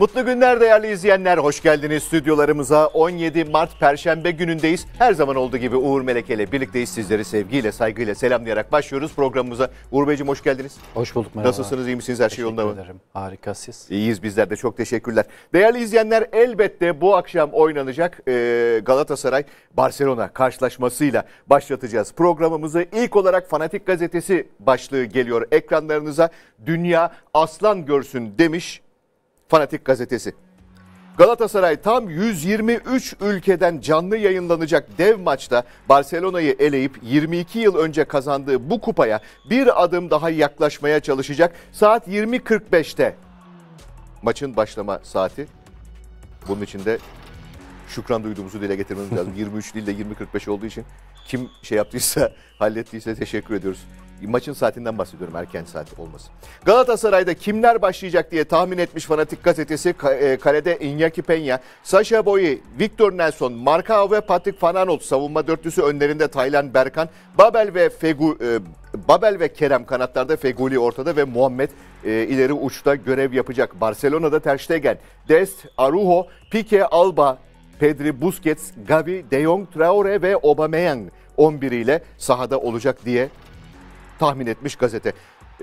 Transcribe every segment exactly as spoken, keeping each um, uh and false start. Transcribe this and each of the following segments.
Mutlu günler değerli izleyenler, hoş geldiniz stüdyolarımıza. on yedi Mart Perşembe günündeyiz. Her zaman olduğu gibi Uğur Meleke ile birlikteyiz. Sizleri sevgiyle, saygıyla selamlayarak başlıyoruz programımıza. Uğur Beyciğim hoş geldiniz. Hoş bulduk, merhaba. Nasılsınız, iyi misiniz, her şey yolunda mı? Teşekkür ederim, harika siz. İyiyiz bizler de, çok teşekkürler. Değerli izleyenler, elbette bu akşam oynanacak Galatasaray-Barcelona karşılaşmasıyla başlatacağız programımızı. İlk olarak Fanatik Gazetesi başlığı geliyor ekranlarınıza. Dünya aslan görsün demiş Fanatik Gazetesi. Galatasaray tam yüz yirmi üç ülkeden canlı yayınlanacak dev maçta Barcelona'yı eleyip yirmi iki yıl önce kazandığı bu kupaya bir adım daha yaklaşmaya çalışacak. Saat yirmi kırk beşte maçın başlama saati. Bunun için de şükran duyduğumuzu dile getirmemiz lazım. yirmi üç değil de yirmi kırk beş olduğu için kim şey yaptıysa, hallettiyse teşekkür ediyoruz. Maçın saatinden bahsediyorum, erken saat olması. Galatasaray'da kimler başlayacak diye tahmin etmiş Fanatik Gazetesi. Kalede Iñaki Peña, Sasha Boye, Victor Nelson, Marcao ve Patrick van Aanholt. Savunma dörtlüsü önlerinde Taylan Berkan, Babel ve Fegu, Babel ve Kerem kanatlarda, Feguli ortada ve Muhammed ileri uçta görev yapacak. Barcelona'da Ter Stegen, Dest, Arujo, Pique, Alba, Pedri, Busquets, Gavi, De Jong, Traore ve Aubameyang on biri ile sahada olacak diye tahmin etmiş gazete.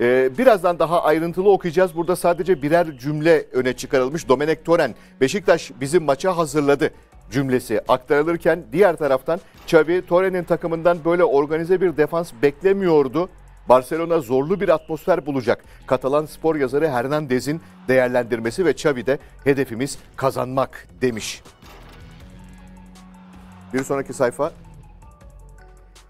Ee, birazdan daha ayrıntılı okuyacağız. Burada sadece birer cümle öne çıkarılmış. Domenek Torren, Beşiktaş bizim maça hazırladı cümlesi aktarılırken diğer taraftan Xavi, Torren'in takımından böyle organize bir defans beklemiyordu. Barcelona zorlu bir atmosfer bulacak. Katalan spor yazarı Hernandez'in değerlendirmesi ve Xavi de hedefimiz kazanmak demiş. Bir sonraki sayfa.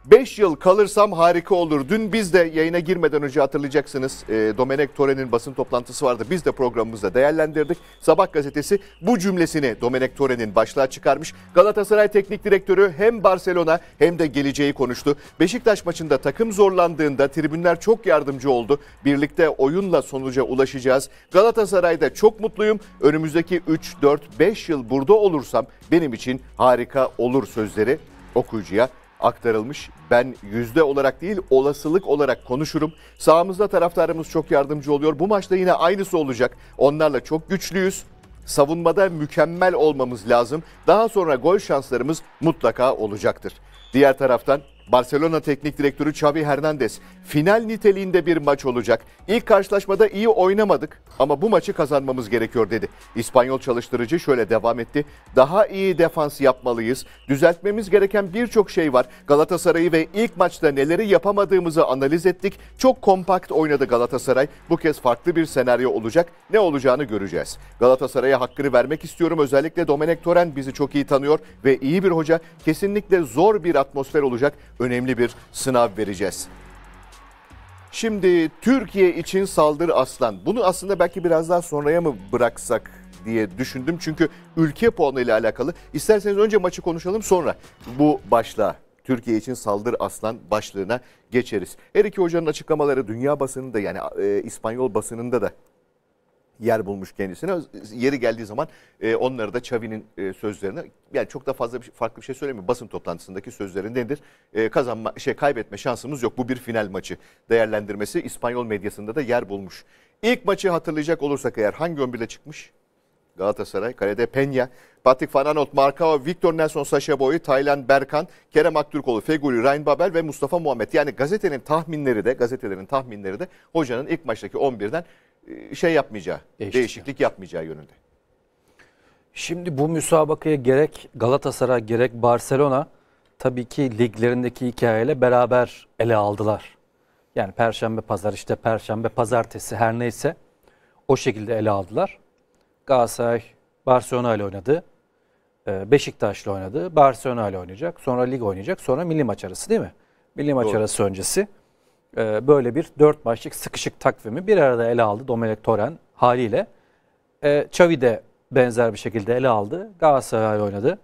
beş yıl kalırsam harika olur. Dün biz de yayına girmeden önce hatırlayacaksınız. E, Domenek Torren'in basın toplantısı vardı. Biz de programımızda değerlendirdik. Sabah gazetesi bu cümlesini Domenek Torren'in başlığa çıkarmış. Galatasaray Teknik Direktörü hem Barcelona hem de geleceği konuştu. Beşiktaş maçında takım zorlandığında tribünler çok yardımcı oldu. Birlikte oyunla sonuca ulaşacağız. Galatasaray'da çok mutluyum. Önümüzdeki üç, dört, beş yıl burada olursam benim için harika olur sözleri okuyucuya aktarılmış. Ben yüzde olarak değil, olasılık olarak konuşurum. Sağımızda taraftarımız çok yardımcı oluyor. Bu maçta yine aynısı olacak. Onlarla çok güçlüyüz. Savunmada mükemmel olmamız lazım. Daha sonra gol şanslarımız mutlaka olacaktır. Diğer taraftan Barcelona Teknik Direktörü Xavi Hernandez, final niteliğinde bir maç olacak. İlk karşılaşmada iyi oynamadık ama bu maçı kazanmamız gerekiyor dedi. İspanyol çalıştırıcı şöyle devam etti. Daha iyi defans yapmalıyız. Düzeltmemiz gereken birçok şey var. Galatasaray'ı ve ilk maçta neleri yapamadığımızı analiz ettik. Çok kompakt oynadı Galatasaray. Bu kez farklı bir senaryo olacak. Ne olacağını göreceğiz. Galatasaray'a hakkını vermek istiyorum. Özellikle Domenek Torren bizi çok iyi tanıyor ve iyi bir hoca. Kesinlikle zor bir atmosfer olacak. Önemli bir sınav vereceğiz. Şimdi Türkiye için saldır aslan. Bunu aslında belki biraz daha sonraya mı bıraksak diye düşündüm. Çünkü ülke puanı ile alakalı. İsterseniz önce maçı konuşalım, sonra bu başlığa, Türkiye için saldır aslan başlığına geçeriz. Her iki hocanın açıklamaları dünya basınında, yani e, İspanyol basınında da yer bulmuş kendisine. Yeri geldiği zaman e, onları da Xavi'nin e, sözlerine, yani çok da fazla bir şey, farklı bir şey söylemiyor. Basın toplantısındaki sözleri nedir? E, kazanma, şey kaybetme şansımız yok. Bu bir final maçı değerlendirmesi İspanyol medyasında da yer bulmuş. İlk maçı hatırlayacak olursak eğer, hangi on birle çıkmış? Galatasaray, kalede Peña, Patrick van Aanholt, Marcao, Victor Nelson, Sasha Boye, Taylan Berkan, Kerem Aktürkoğlu, Feghouli, Rain Babel ve Mustafa Muhammed. Yani gazetenin tahminleri de, gazetelerin tahminleri de hocanın ilk maçtaki on birden şey yapmayacağı, Değişti. değişiklik yapmayacağı yönünde. Şimdi bu müsabakaya gerek Galatasaray gerek Barcelona tabii ki liglerindeki hikayeyle beraber ele aldılar. Yani Perşembe Pazar işte Perşembe Pazartesi her neyse o şekilde ele aldılar. Galatasaray Barcelona ile oynadı, Beşiktaş ile oynadı, Barcelona ile oynayacak, sonra lig oynayacak, sonra milli maç arası değil mi? Milli maç Doğru. arası öncesi. Böyle bir dört maçlık sıkışık takvimi bir arada ele aldı Domenek Torren haliyle. Xavi de benzer bir şekilde ele aldı. Galatasaray oynadı.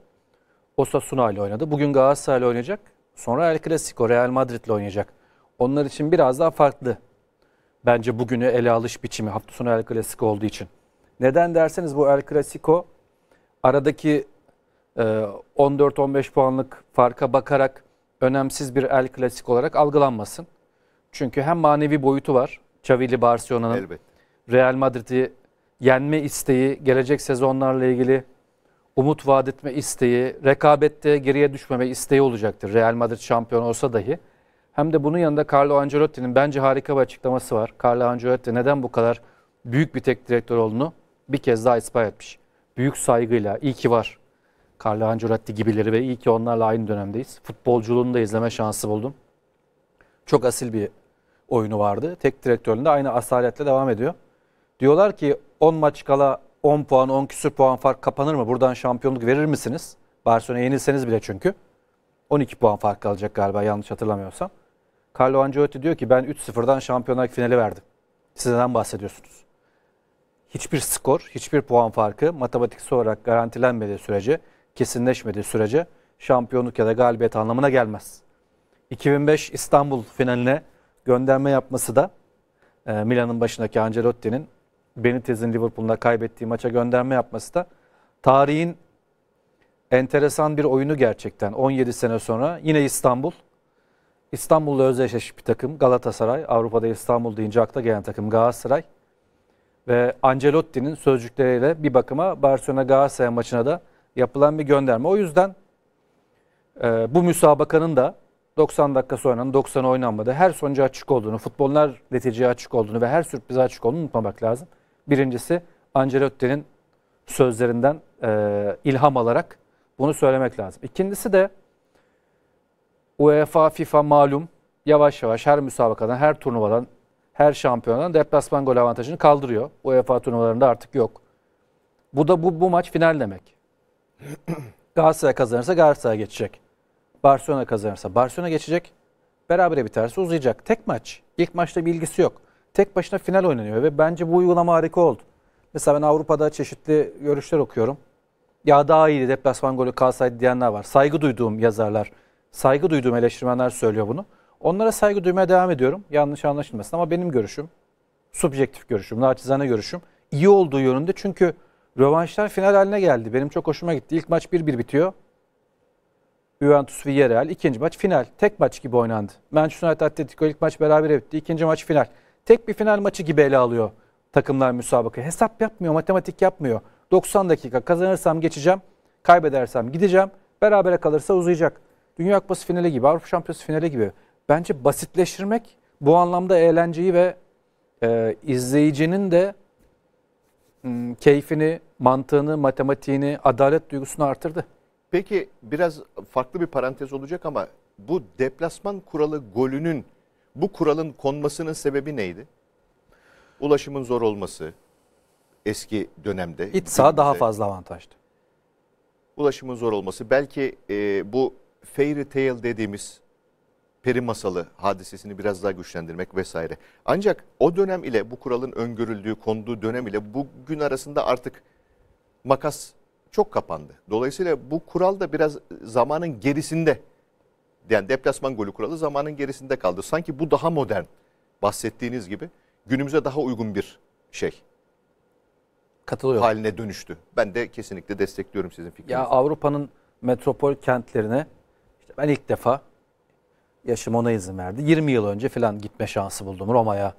Osasuna ile oynadı. Bugün Galatasaray ile oynayacak. Sonra El Clasico, Real Madrid ile oynayacak. Onlar için biraz daha farklı. Bence bugünü ele alış biçimi hafta sonu El Clasico olduğu için. Neden derseniz bu El Clasico aradaki on dört on beş puanlık farka bakarak önemsiz bir El Clasico olarak algılanmasın. Çünkü hem manevi boyutu var. Xavi'li Barcelona'nın Real Madrid'i yenme isteği, gelecek sezonlarla ilgili umut vaat etme isteği, rekabette geriye düşmeme isteği olacaktır. Real Madrid şampiyon olsa dahi. Hem de bunun yanında Carlo Ancelotti'nin bence harika bir açıklaması var. Carlo Ancelotti neden bu kadar büyük bir tek direktör olduğunu bir kez daha ispat etmiş. Büyük saygıyla, iyi ki var Carlo Ancelotti gibileri ve iyi ki onlarla aynı dönemdeyiz. Futbolculuğunu da izleme şansı buldum. Çok asil bir oyunu vardı. Tek direktörlüğünde aynı asaletle devam ediyor. Diyorlar ki on maç kala on puan, on küsür puan fark kapanır mı? Buradan şampiyonluk verir misiniz? Barcelona'ya yenilseniz bile çünkü. on iki puan fark kalacak galiba yanlış hatırlamıyorsam. Carlo Ancelotti diyor ki ben üç sıfırdan şampiyonluk finali verdim. Siz neden bahsediyorsunuz? Hiçbir skor, hiçbir puan farkı matematiksel olarak garantilenmediği sürece, kesinleşmediği sürece şampiyonluk ya da galibiyet anlamına gelmez. iki bin beş İstanbul finaline gönderme yapması da Milan'ın başındaki Ancelotti'nin Benitez'in Liverpool'la kaybettiği maça gönderme yapması da tarihin enteresan bir oyunu gerçekten. on yedi sene sonra yine İstanbul. İstanbul'la özdeşleşmiş bir takım Galatasaray. Avrupa'da İstanbul deyince akla gelen takım Galatasaray. Ve Ancelotti'nin sözcükleriyle bir bakıma Barcelona Galatasaray maçına da yapılan bir gönderme. O yüzden bu müsabakanın da doksan dakika sonra doksan oynanmadı. Her sonuca açık olduğunu, futbollar neticeye açık olduğunu ve her sürprize açık olduğunu unutmamak lazım. Birincisi Ancelotti'nin sözlerinden e, ilham alarak bunu söylemek lazım. İkincisi de UEFA, FIFA malum yavaş yavaş her müsabakadan, her turnuvadan, her şampiyonadan deplasman gol avantajını kaldırıyor. UEFA turnuvalarında artık yok. Bu da bu, bu maç final demek. Galatasaray kazanırsa Galatasaray geçecek. Barcelona kazanırsa Barcelona geçecek. Berabere biterse uzayacak. Tek maç. İlk maçta bir ilgisi yok. Tek başına final oynanıyor ve bence bu uygulama harika oldu. Mesela ben Avrupa'da çeşitli görüşler okuyorum. Ya daha iyiydi deplasman golü kalsaydı diyenler var. Saygı duyduğum yazarlar, saygı duyduğum eleştirmenler söylüyor bunu. Onlara saygı duymaya devam ediyorum. Yanlış anlaşılmasın ama benim görüşüm, subjektif görüşüm, naçizane görüşüm iyi olduğu yönünde. Çünkü rövanşlar final haline geldi. Benim çok hoşuma gitti. İlk maç bir bir bitiyor. Juventus Villarreal ikinci maç final. Tek maç gibi oynandı. Manchester United Atletico ilk maç berabere bitti. İkinci maç final. Tek bir final maçı gibi ele alıyor takımlar müsabakayı. Hesap yapmıyor, matematik yapmıyor. doksan dakika kazanırsam geçeceğim, kaybedersem gideceğim, berabere kalırsa uzayacak. Dünya Kupası finali gibi, Avrupa Şampiyonası finali gibi. Bence basitleştirmek bu anlamda eğlenceyi ve e, izleyicinin de m, keyfini, mantığını, matematiğini, adalet duygusunu artırdı. Peki biraz farklı bir parantez olacak ama bu deplasman kuralı golünün, bu kuralın konmasının sebebi neydi? Ulaşımın zor olması eski dönemde. İç saha daha fazla avantajdı. Ulaşımın zor olması belki e, bu fairy tale dediğimiz peri masalı hadisesini biraz daha güçlendirmek vesaire. Ancak o dönem ile bu kuralın öngörüldüğü, konduğu dönem ile bugün arasında artık makas çok kapandı. Dolayısıyla bu kural da biraz zamanın gerisinde, yani deplasman golü kuralı zamanın gerisinde kaldı. Sanki bu daha modern, bahsettiğiniz gibi günümüze daha uygun bir şey katılıyorum haline dönüştü. Ben de kesinlikle destekliyorum sizin fikrinizi. Ya Avrupa'nın metropol kentlerine işte ben ilk defa, yaşım ona izin verdi, yirmi yıl önce falan gitme şansı buldum. Roma'ya,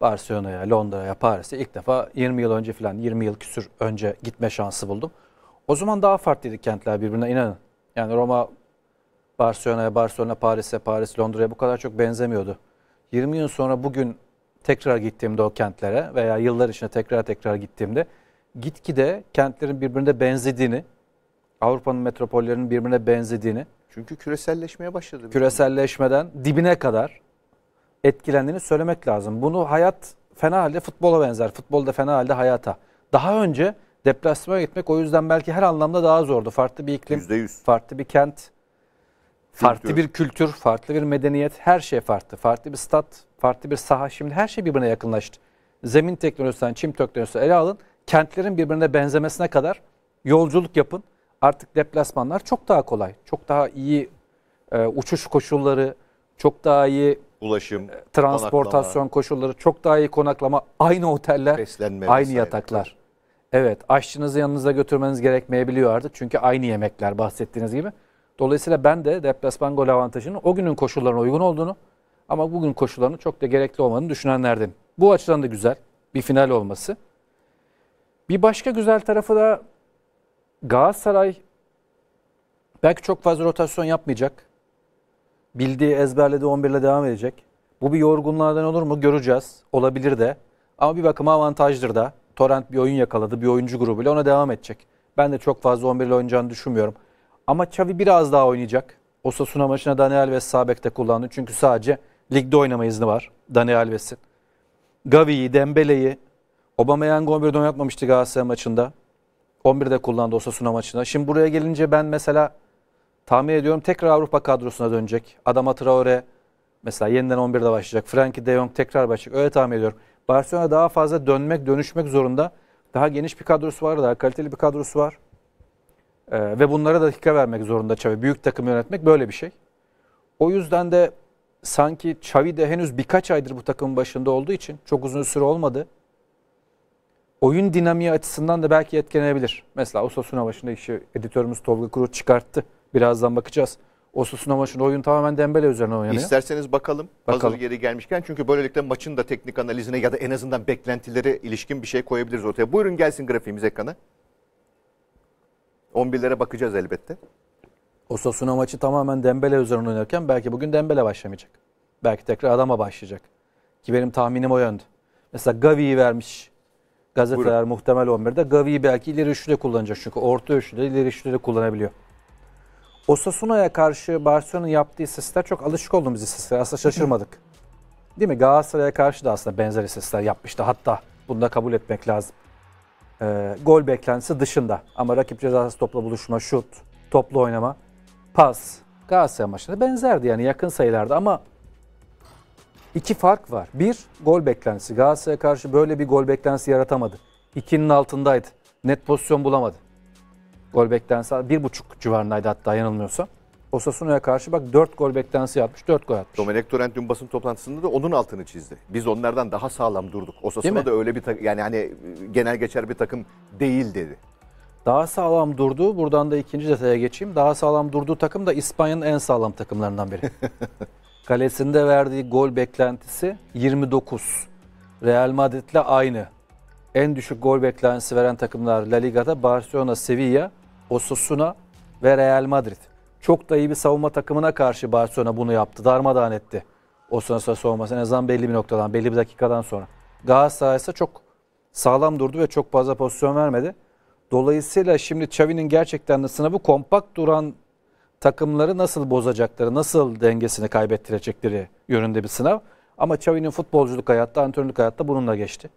Barcelona'ya, Londra'ya, Paris'e ilk defa yirmi yıl önce falan, yirmi yıl küsür önce gitme şansı buldum. O zaman daha farklıydı kentler birbirine, inanın. Yani Roma, Barcelona'ya, Barcelona, Paris'e, Paris, Londra'ya bu kadar çok benzemiyordu. yirmi yıl sonra bugün tekrar gittiğimde o kentlere veya yıllar içinde tekrar tekrar gittiğimde gitgide kentlerin birbirine benzediğini, Avrupa'nın metropollerinin birbirine benzediğini. Çünkü küreselleşmeye başladı. Küreselleşmeden dibine kadar etkilendiğini söylemek lazım. Bunu hayat fena halde futbola benzer. Futbol da fena halde hayata. Daha önce deplasmana gitmek o yüzden belki her anlamda daha zordu. Farklı bir iklim, yüzde yüz. Farklı bir kent, kültür. Farklı bir kültür, farklı bir medeniyet, her şey farklı. Farklı bir stat, farklı bir saha. Şimdi her şey birbirine yakınlaştı. Zemin teknolojisinden, çim teknolojisi ele alın. kentlerin birbirine benzemesine kadar yolculuk yapın. Artık deplasmanlar çok daha kolay, çok daha iyi e, uçuş koşulları, çok daha iyi ulaşım, e, transportasyon konaklama koşulları, çok daha iyi konaklama, aynı oteller, beslenme, aynı vesaire yataklar. Evet, aşçınızı yanınıza götürmeniz gerekmeyebiliyor artık çünkü aynı yemekler bahsettiğiniz gibi. Dolayısıyla ben de deplasman gol avantajının o günün koşullarına uygun olduğunu ama bugün koşullarının çok da gerekli olmadığını düşünenlerden. Bu açıdan da güzel bir final olması. Bir başka güzel tarafı da Galatasaray belki çok fazla rotasyon yapmayacak. Bildiği, ezberlediği on bir ile devam edecek. Bu bir yorgunluğundan olur mu? Göreceğiz. Olabilir de. Ama bir bakıma avantajdır da. Torrent bir oyun yakaladı. Bir oyuncu grubuyla ona devam edecek. Ben de çok fazla on bir ile oynayacağını düşünmüyorum. Ama Xavi biraz daha oynayacak. Osasuna maçına Dani Alves sağ bekte kullandı. Çünkü sadece ligde oynama izni var Dani Alves'in. Gavi'yi, Dembele'yi, Aubameyang on birde oynatmamıştı Galatasaray maçında. on birde kullandı Osasuna maçında. Şimdi buraya gelince ben mesela tahmin ediyorum tekrar Avrupa kadrosuna dönecek. Adama Traore mesela yeniden on birde başlayacak. Frenkie de Jong tekrar başlayacak. Öyle tahmin ediyorum. Barcelona daha fazla dönmek, dönüşmek zorunda. Daha geniş bir kadrosu var, daha kaliteli bir kadrosu var. Ee, ve bunlara da dakika vermek zorunda Xavi. Büyük takım yönetmek böyle bir şey. O yüzden de sanki Xavi de henüz birkaç aydır bu takımın başında olduğu için çok uzun süre olmadı. Oyun dinamiği açısından da belki etkilenebilir. Mesela Osasuna maçında işi editörümüz Tolga Kuru çıkarttı. Birazdan bakacağız. Osasuna maçında oyun tamamen Dembele üzerine oynanıyor. İsterseniz bakalım, bakalım hazır geri gelmişken. Çünkü böylelikle maçın da teknik analizine ya da en azından beklentilere ilişkin bir şey koyabiliriz ortaya. Buyurun gelsin grafiğimiz ekrana. on birlere bakacağız elbette. Osasuna maçı tamamen Dembele üzerine oynarken belki bugün Dembele başlamayacak. Belki tekrar adama başlayacak. Ki benim tahminim o yönde. Mesela Gavi'yi vermiş gazeteler. Buyurun. Muhtemel on birde. Gavi'yi belki ileri üçlüde kullanacak. Çünkü orta üçlüde, ileri üçlüde kullanabiliyor. Osasuna'ya karşı Barcelona'nın yaptığı istatistikler çok alışık olduğumuz istatistikler. Aslında şaşırmadık. Değil mi? Galatasaray'a karşı da aslında benzer istatistikler yapmıştı. Hatta bunu da kabul etmek lazım. Ee, gol beklentisi dışında. Ama rakip cezası topla buluşma, şut, toplu oynama, pas. Galatasaray maçında benzerdi yani yakın sayılarda ama iki fark var. Bir, gol beklentisi. Galatasaray'a karşı böyle bir gol beklentisi yaratamadı. ikinin altındaydı. Net pozisyon bulamadı. Gol beklentisi bir buçuk civarındaydı hatta yanılmıyorsa. Osasuna'ya karşı bak dört gol beklentisi yapmış, dört gol atmış. Dominic Torrent dün basın toplantısında da onun altını çizdi. Biz onlardan daha sağlam durduk. Osasuna da öyle bir takım, yani hani genel geçer bir takım değil dedi. Daha sağlam durdu. Buradan da ikinci detaya geçeyim. Daha sağlam durduğu takım da İspanya'nın en sağlam takımlarından biri. Kalesinde verdiği gol beklentisi yirmi dokuz. Real Madrid'le aynı. En düşük gol beklentisi veren takımlar La Liga'da Barcelona, Sevilla, Osasuna ve Real Madrid. Çok da iyi bir savunma takımına karşı Barcelona bunu yaptı. Darmadağın etti. Osasuna savunması en azından belli bir noktadan, belli bir dakikadan sonra. Galatasaray ise çok sağlam durdu ve çok fazla pozisyon vermedi. Dolayısıyla şimdi Xavi'nin gerçekten de sınavı kompakt duran takımları nasıl bozacakları, nasıl dengesini kaybettirecekleri yönünde bir sınav. Ama Xavi'nin futbolculuk hayatta, antrenörlük hayatta bununla geçti.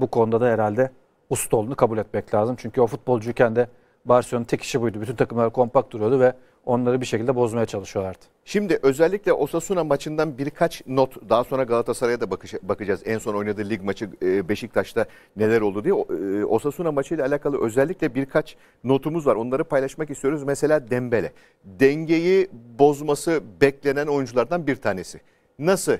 Bu konuda da herhalde usta olduğunu kabul etmek lazım. Çünkü o futbolcuyken de Barcelona'nın tek işi buydu. Bütün takımlar kompakt duruyordu ve onları bir şekilde bozmaya çalışıyorlardı. Şimdi özellikle Osasuna maçından birkaç not, daha sonra Galatasaray'a da bakacağız. En son oynadığı lig maçı Beşiktaş'ta neler oldu diye. Osasuna maçıyla alakalı özellikle birkaç notumuz var. Onları paylaşmak istiyoruz. Mesela Dembele. Dengeyi bozması beklenen oyunculardan bir tanesi. Nasıl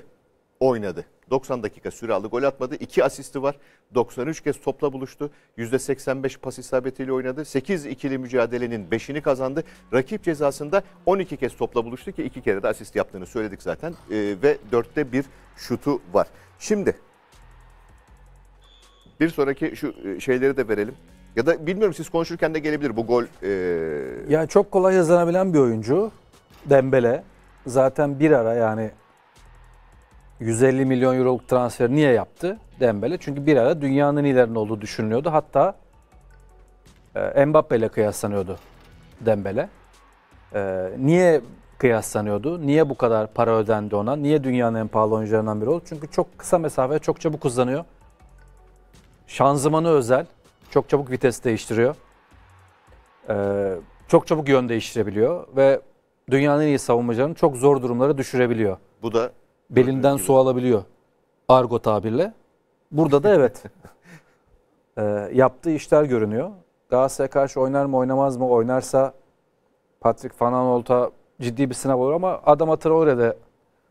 oynadı? doksan dakika süre aldı, gol atmadı. iki asisti var. doksan üç kez topla buluştu. yüzde seksen beş pas isabetiyle oynadı. sekiz ikili mücadelenin beşini kazandı. Rakip cezasında on iki kez topla buluştu ki iki kere de asist yaptığını söyledik zaten. Ee, ve dörtte bir şutu var. Şimdi bir sonraki şu şeyleri de verelim. Ya da bilmiyorum siz konuşurken de gelebilir bu gol. Ee... Yani çok kolay yazılabilen bir oyuncu Dembele. Zaten bir ara yani yüz elli milyon euroluk transfer niye yaptı Dembele? Çünkü bir ara dünyanın ilerinde olduğu düşünülüyordu. Hatta Mbappe ile kıyaslanıyordu Dembele. Ee, niye kıyaslanıyordu? Niye bu kadar para ödendi ona? Niye dünyanın en pahalı oyuncularından biri oldu? Çünkü çok kısa mesafeye çok çabuk uzanıyor. Şanzımanı özel. Çok çabuk vites değiştiriyor. Ee, çok çabuk yön değiştirebiliyor. Ve dünyanın en iyi savunmacılarını çok zor durumlara düşürebiliyor. Bu da belinden su alabiliyor argo tabirle. Burada da evet e, yaptığı işler görünüyor. Galatasaray'a karşı oynar mı oynamaz mı? Oynarsa Patrick Van Aanholt'a ciddi bir sınav olur ama Adama Traore'de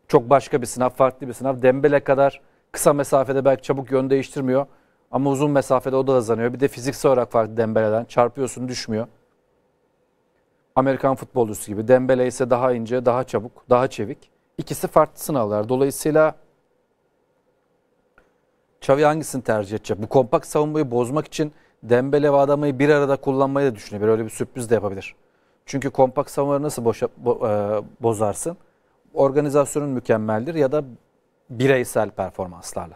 çok başka bir sınav, farklı bir sınav. Dembele kadar kısa mesafede belki çabuk yön değiştirmiyor ama uzun mesafede o da hızlanıyor. Bir de fiziksel olarak farklı Dembele'den. Çarpıyorsun, düşmüyor. Amerikan futbolcusu gibi. Dembele ise daha ince, daha çabuk, daha çevik. İkisi farklı sınavlar. Dolayısıyla Xavi hangisini tercih edecek? Bu kompakt savunmayı bozmak için Dembele ve Adama'yı bir arada kullanmayı da düşünebilir. Öyle bir sürpriz de yapabilir. Çünkü kompakt savunmaları nasıl boşa, bo, e, bozarsın? Organizasyonun mükemmeldir ya da bireysel performanslarla.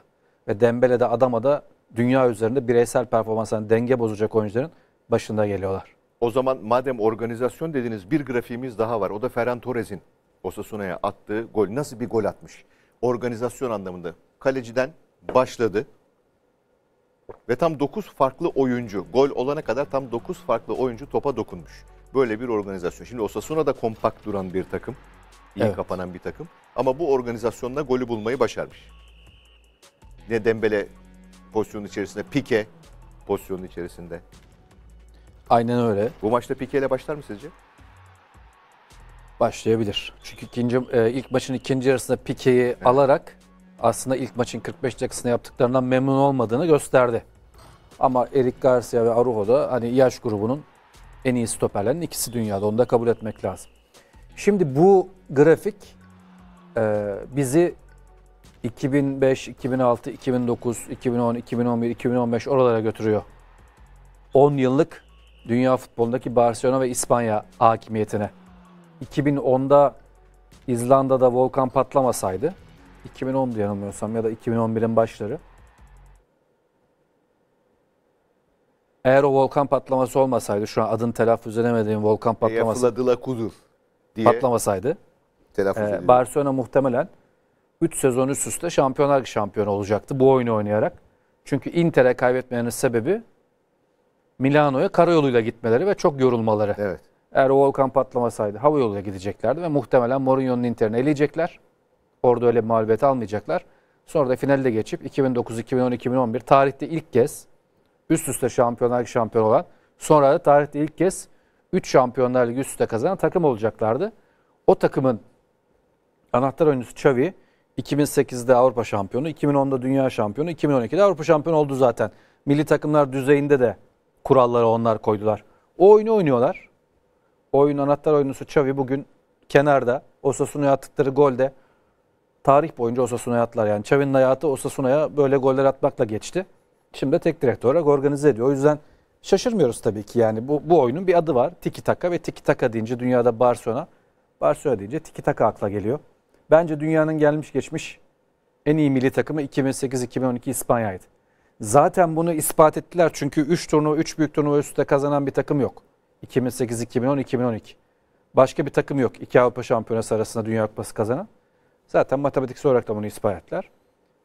Ve Dembele de Adama da dünya üzerinde bireysel performanslarını denge bozacak oyuncuların başında geliyorlar. O zaman madem organizasyon dediniz, bir grafiğimiz daha var. O da Ferran Torres'in Osasuna'ya attığı gol. Nasıl bir gol atmış? Organizasyon anlamında kaleciden başladı ve tam dokuz farklı oyuncu, gol olana kadar tam dokuz farklı oyuncu topa dokunmuş. Böyle bir organizasyon. Şimdi Osasuna da kompakt duran bir takım, iyi evet. kapanan bir takım ama bu organizasyonla golü bulmayı başarmış. Ne Dembele pozisyonun içerisinde, Pique pozisyonun içerisinde. Aynen öyle. Bu maçta Pique ile başlar mı sizce? Başlayabilir. Çünkü ikinci, ilk maçın ikinci yarısında Pique'yi evet. alarak aslında ilk maçın kırk beş dakikasında yaptıklarından memnun olmadığını gösterdi. Ama Eric Garcia ve Araujo da hani yaş grubunun en iyi stoperlerinin ikisi dünyada. Onu da kabul etmek lazım. Şimdi bu grafik e, bizi iki bin beş, iki bin altı, iki bin dokuz, iki bin on, iki bin on bir, iki bin on beş oralara götürüyor. on yıllık dünya futbolundaki Barcelona ve İspanya hakimiyetine. iki bin onda İzlanda'da volkan patlamasaydı, iki bin on'du yanılmıyorsam ya da iki bin on bir'in başları. Eğer o volkan patlaması olmasaydı, şu an adını telaffuz edemediğim volkan patlaması e diye patlamasaydı, e, Barcelona muhtemelen üç sezon üst üste şampiyonlar şampiyonu olacaktı bu oyunu oynayarak. Çünkü Inter'e kaybetmelerinin sebebi Milano'ya karayoluyla gitmeleri ve çok yorulmaları. Evet. Eğer o volkan patlamasaydı havayoluyla gideceklerdi ve muhtemelen Mourinho'nun Inter'ini eleyecekler. Orada öyle mağlubiyet almayacaklar. Sonra da finalde geçip iki bin dokuz, iki bin on, iki bin on bir tarihte ilk kez üst üste Şampiyonlar Ligi şampiyonu olan, sonra da tarihte ilk kez üç Şampiyonlar Ligi üst üste kazanan takım olacaklardı. O takımın anahtar oyuncusu Xavi iki bin sekiz'de Avrupa şampiyonu, iki bin on'da dünya şampiyonu, iki bin on iki'de Avrupa şampiyonu oldu zaten. Milli takımlar düzeyinde de kuralları onlar koydular. O oyunu oynuyorlar. O oyunun anahtar oyuncusu Xavi bugün kenarda Osasuna'ya attıkları golde tarih boyunca Osasuna'ya attılar. Yani Xavi'nin hayatı Osasuna'ya böyle goller atmakla geçti. Şimdi de tek direktör olarak organize ediyor. O yüzden şaşırmıyoruz tabii ki. Yani bu, bu oyunun bir adı var. Tiki taka ve tiki taka deyince dünyada Barcelona. Barcelona deyince tiki taka akla geliyor. Bence dünyanın gelmiş geçmiş en iyi milli takımı iki bin sekiz iki bin on iki İspanya'ydı. Zaten bunu ispat ettiler. Çünkü üç turnuva, üç büyük turnuva üstte kazanan bir takım yok. iki bin sekiz iki bin on iki iki bin on iki. Başka bir takım yok. İki Avrupa Şampiyonası arasında Dünya Kupası kazanan. Zaten matematiksel olarak da bunu ispat ettiler.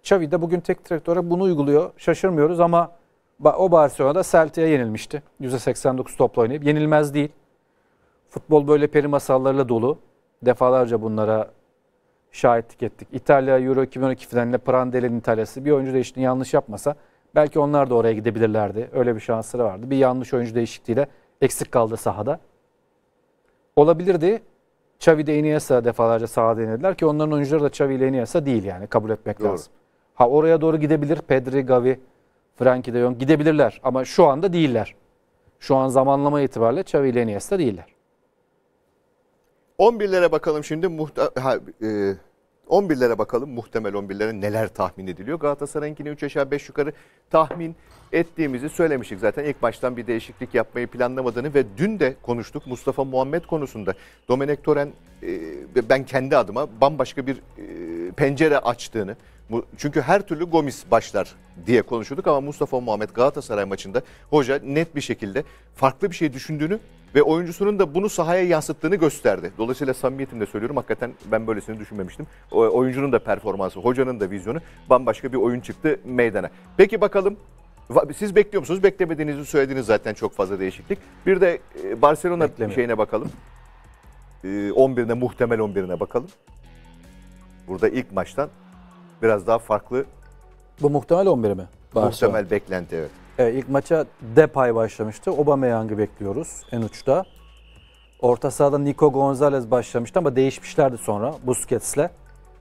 Xavi de bugün tek direktöre bunu uyguluyor. Şaşırmıyoruz ama o Barcelona'da Celta'ya yenilmişti. yüzde seksen dokuz topla oynayıp yenilmez değil. Futbol böyle peri masallarıyla dolu. Defalarca bunlara şahitlik ettik. İtalya Euro iki bin on iki finaline Prandelli'nin İtalya'sı bir oyuncu değişikliğini yanlış yapmasa belki onlar da oraya gidebilirlerdi. Öyle bir şansları vardı. Bir yanlış oyuncu değişikliğiyle eksik kaldı sahada. Olabilirdi. Xavi de Iniesta defalarca sahada denediler ki onların oyuncuları da Xavi ile Iniesta değil yani kabul etmek Doğru. lazım. Ha oraya doğru gidebilir Pedri, Gavi, Frenkie de Jong gidebilirler ama şu anda değiller. Şu an zamanlama itibariyle Xavi ile Iniesta değiller. on bir'lere bakalım şimdi. Ha, e, on bir'lere bakalım. Muhtemel on bir'lere neler tahmin ediliyor? Galatasaray'ınkini üç aşağı beş yukarı tahmin ettiğimizi söylemiştik zaten. İlk baştan bir değişiklik yapmayı planlamadığını ve dün de konuştuk Mustafa Muhammed konusunda. Domenico Torren e, ben kendi adıma bambaşka bir e, pencere açtığını, çünkü her türlü Gomis başlar diye konuşuyorduk ama Mustafa Muhammed Galatasaray maçında hoca net bir şekilde farklı bir şey düşündüğünü ve oyuncusunun da bunu sahaya yansıttığını gösterdi. Dolayısıyla samimiyetimle söylüyorum, hakikaten ben böylesini düşünmemiştim. O, oyuncunun da performansı, hocanın da vizyonu, bambaşka bir oyun çıktı meydana. Peki bakalım, siz bekliyor musunuz? Beklemediğinizi söylediniz zaten, çok fazla değişiklik. Bir de Barcelona Beklemiyor. şeyine bakalım. on bir'ine, muhtemel on bir'ine bakalım. Burada ilk maçtan biraz daha farklı. Bu muhtemel on bir mi? Barcelona. Muhtemel beklenti, evet. Evet, ilk maça Depay başlamıştı. Aubameyang'ı bekliyoruz en uçta. Orta sahada Nico Gonzalez başlamıştı ama değişmişlerdi sonra Busquets'le.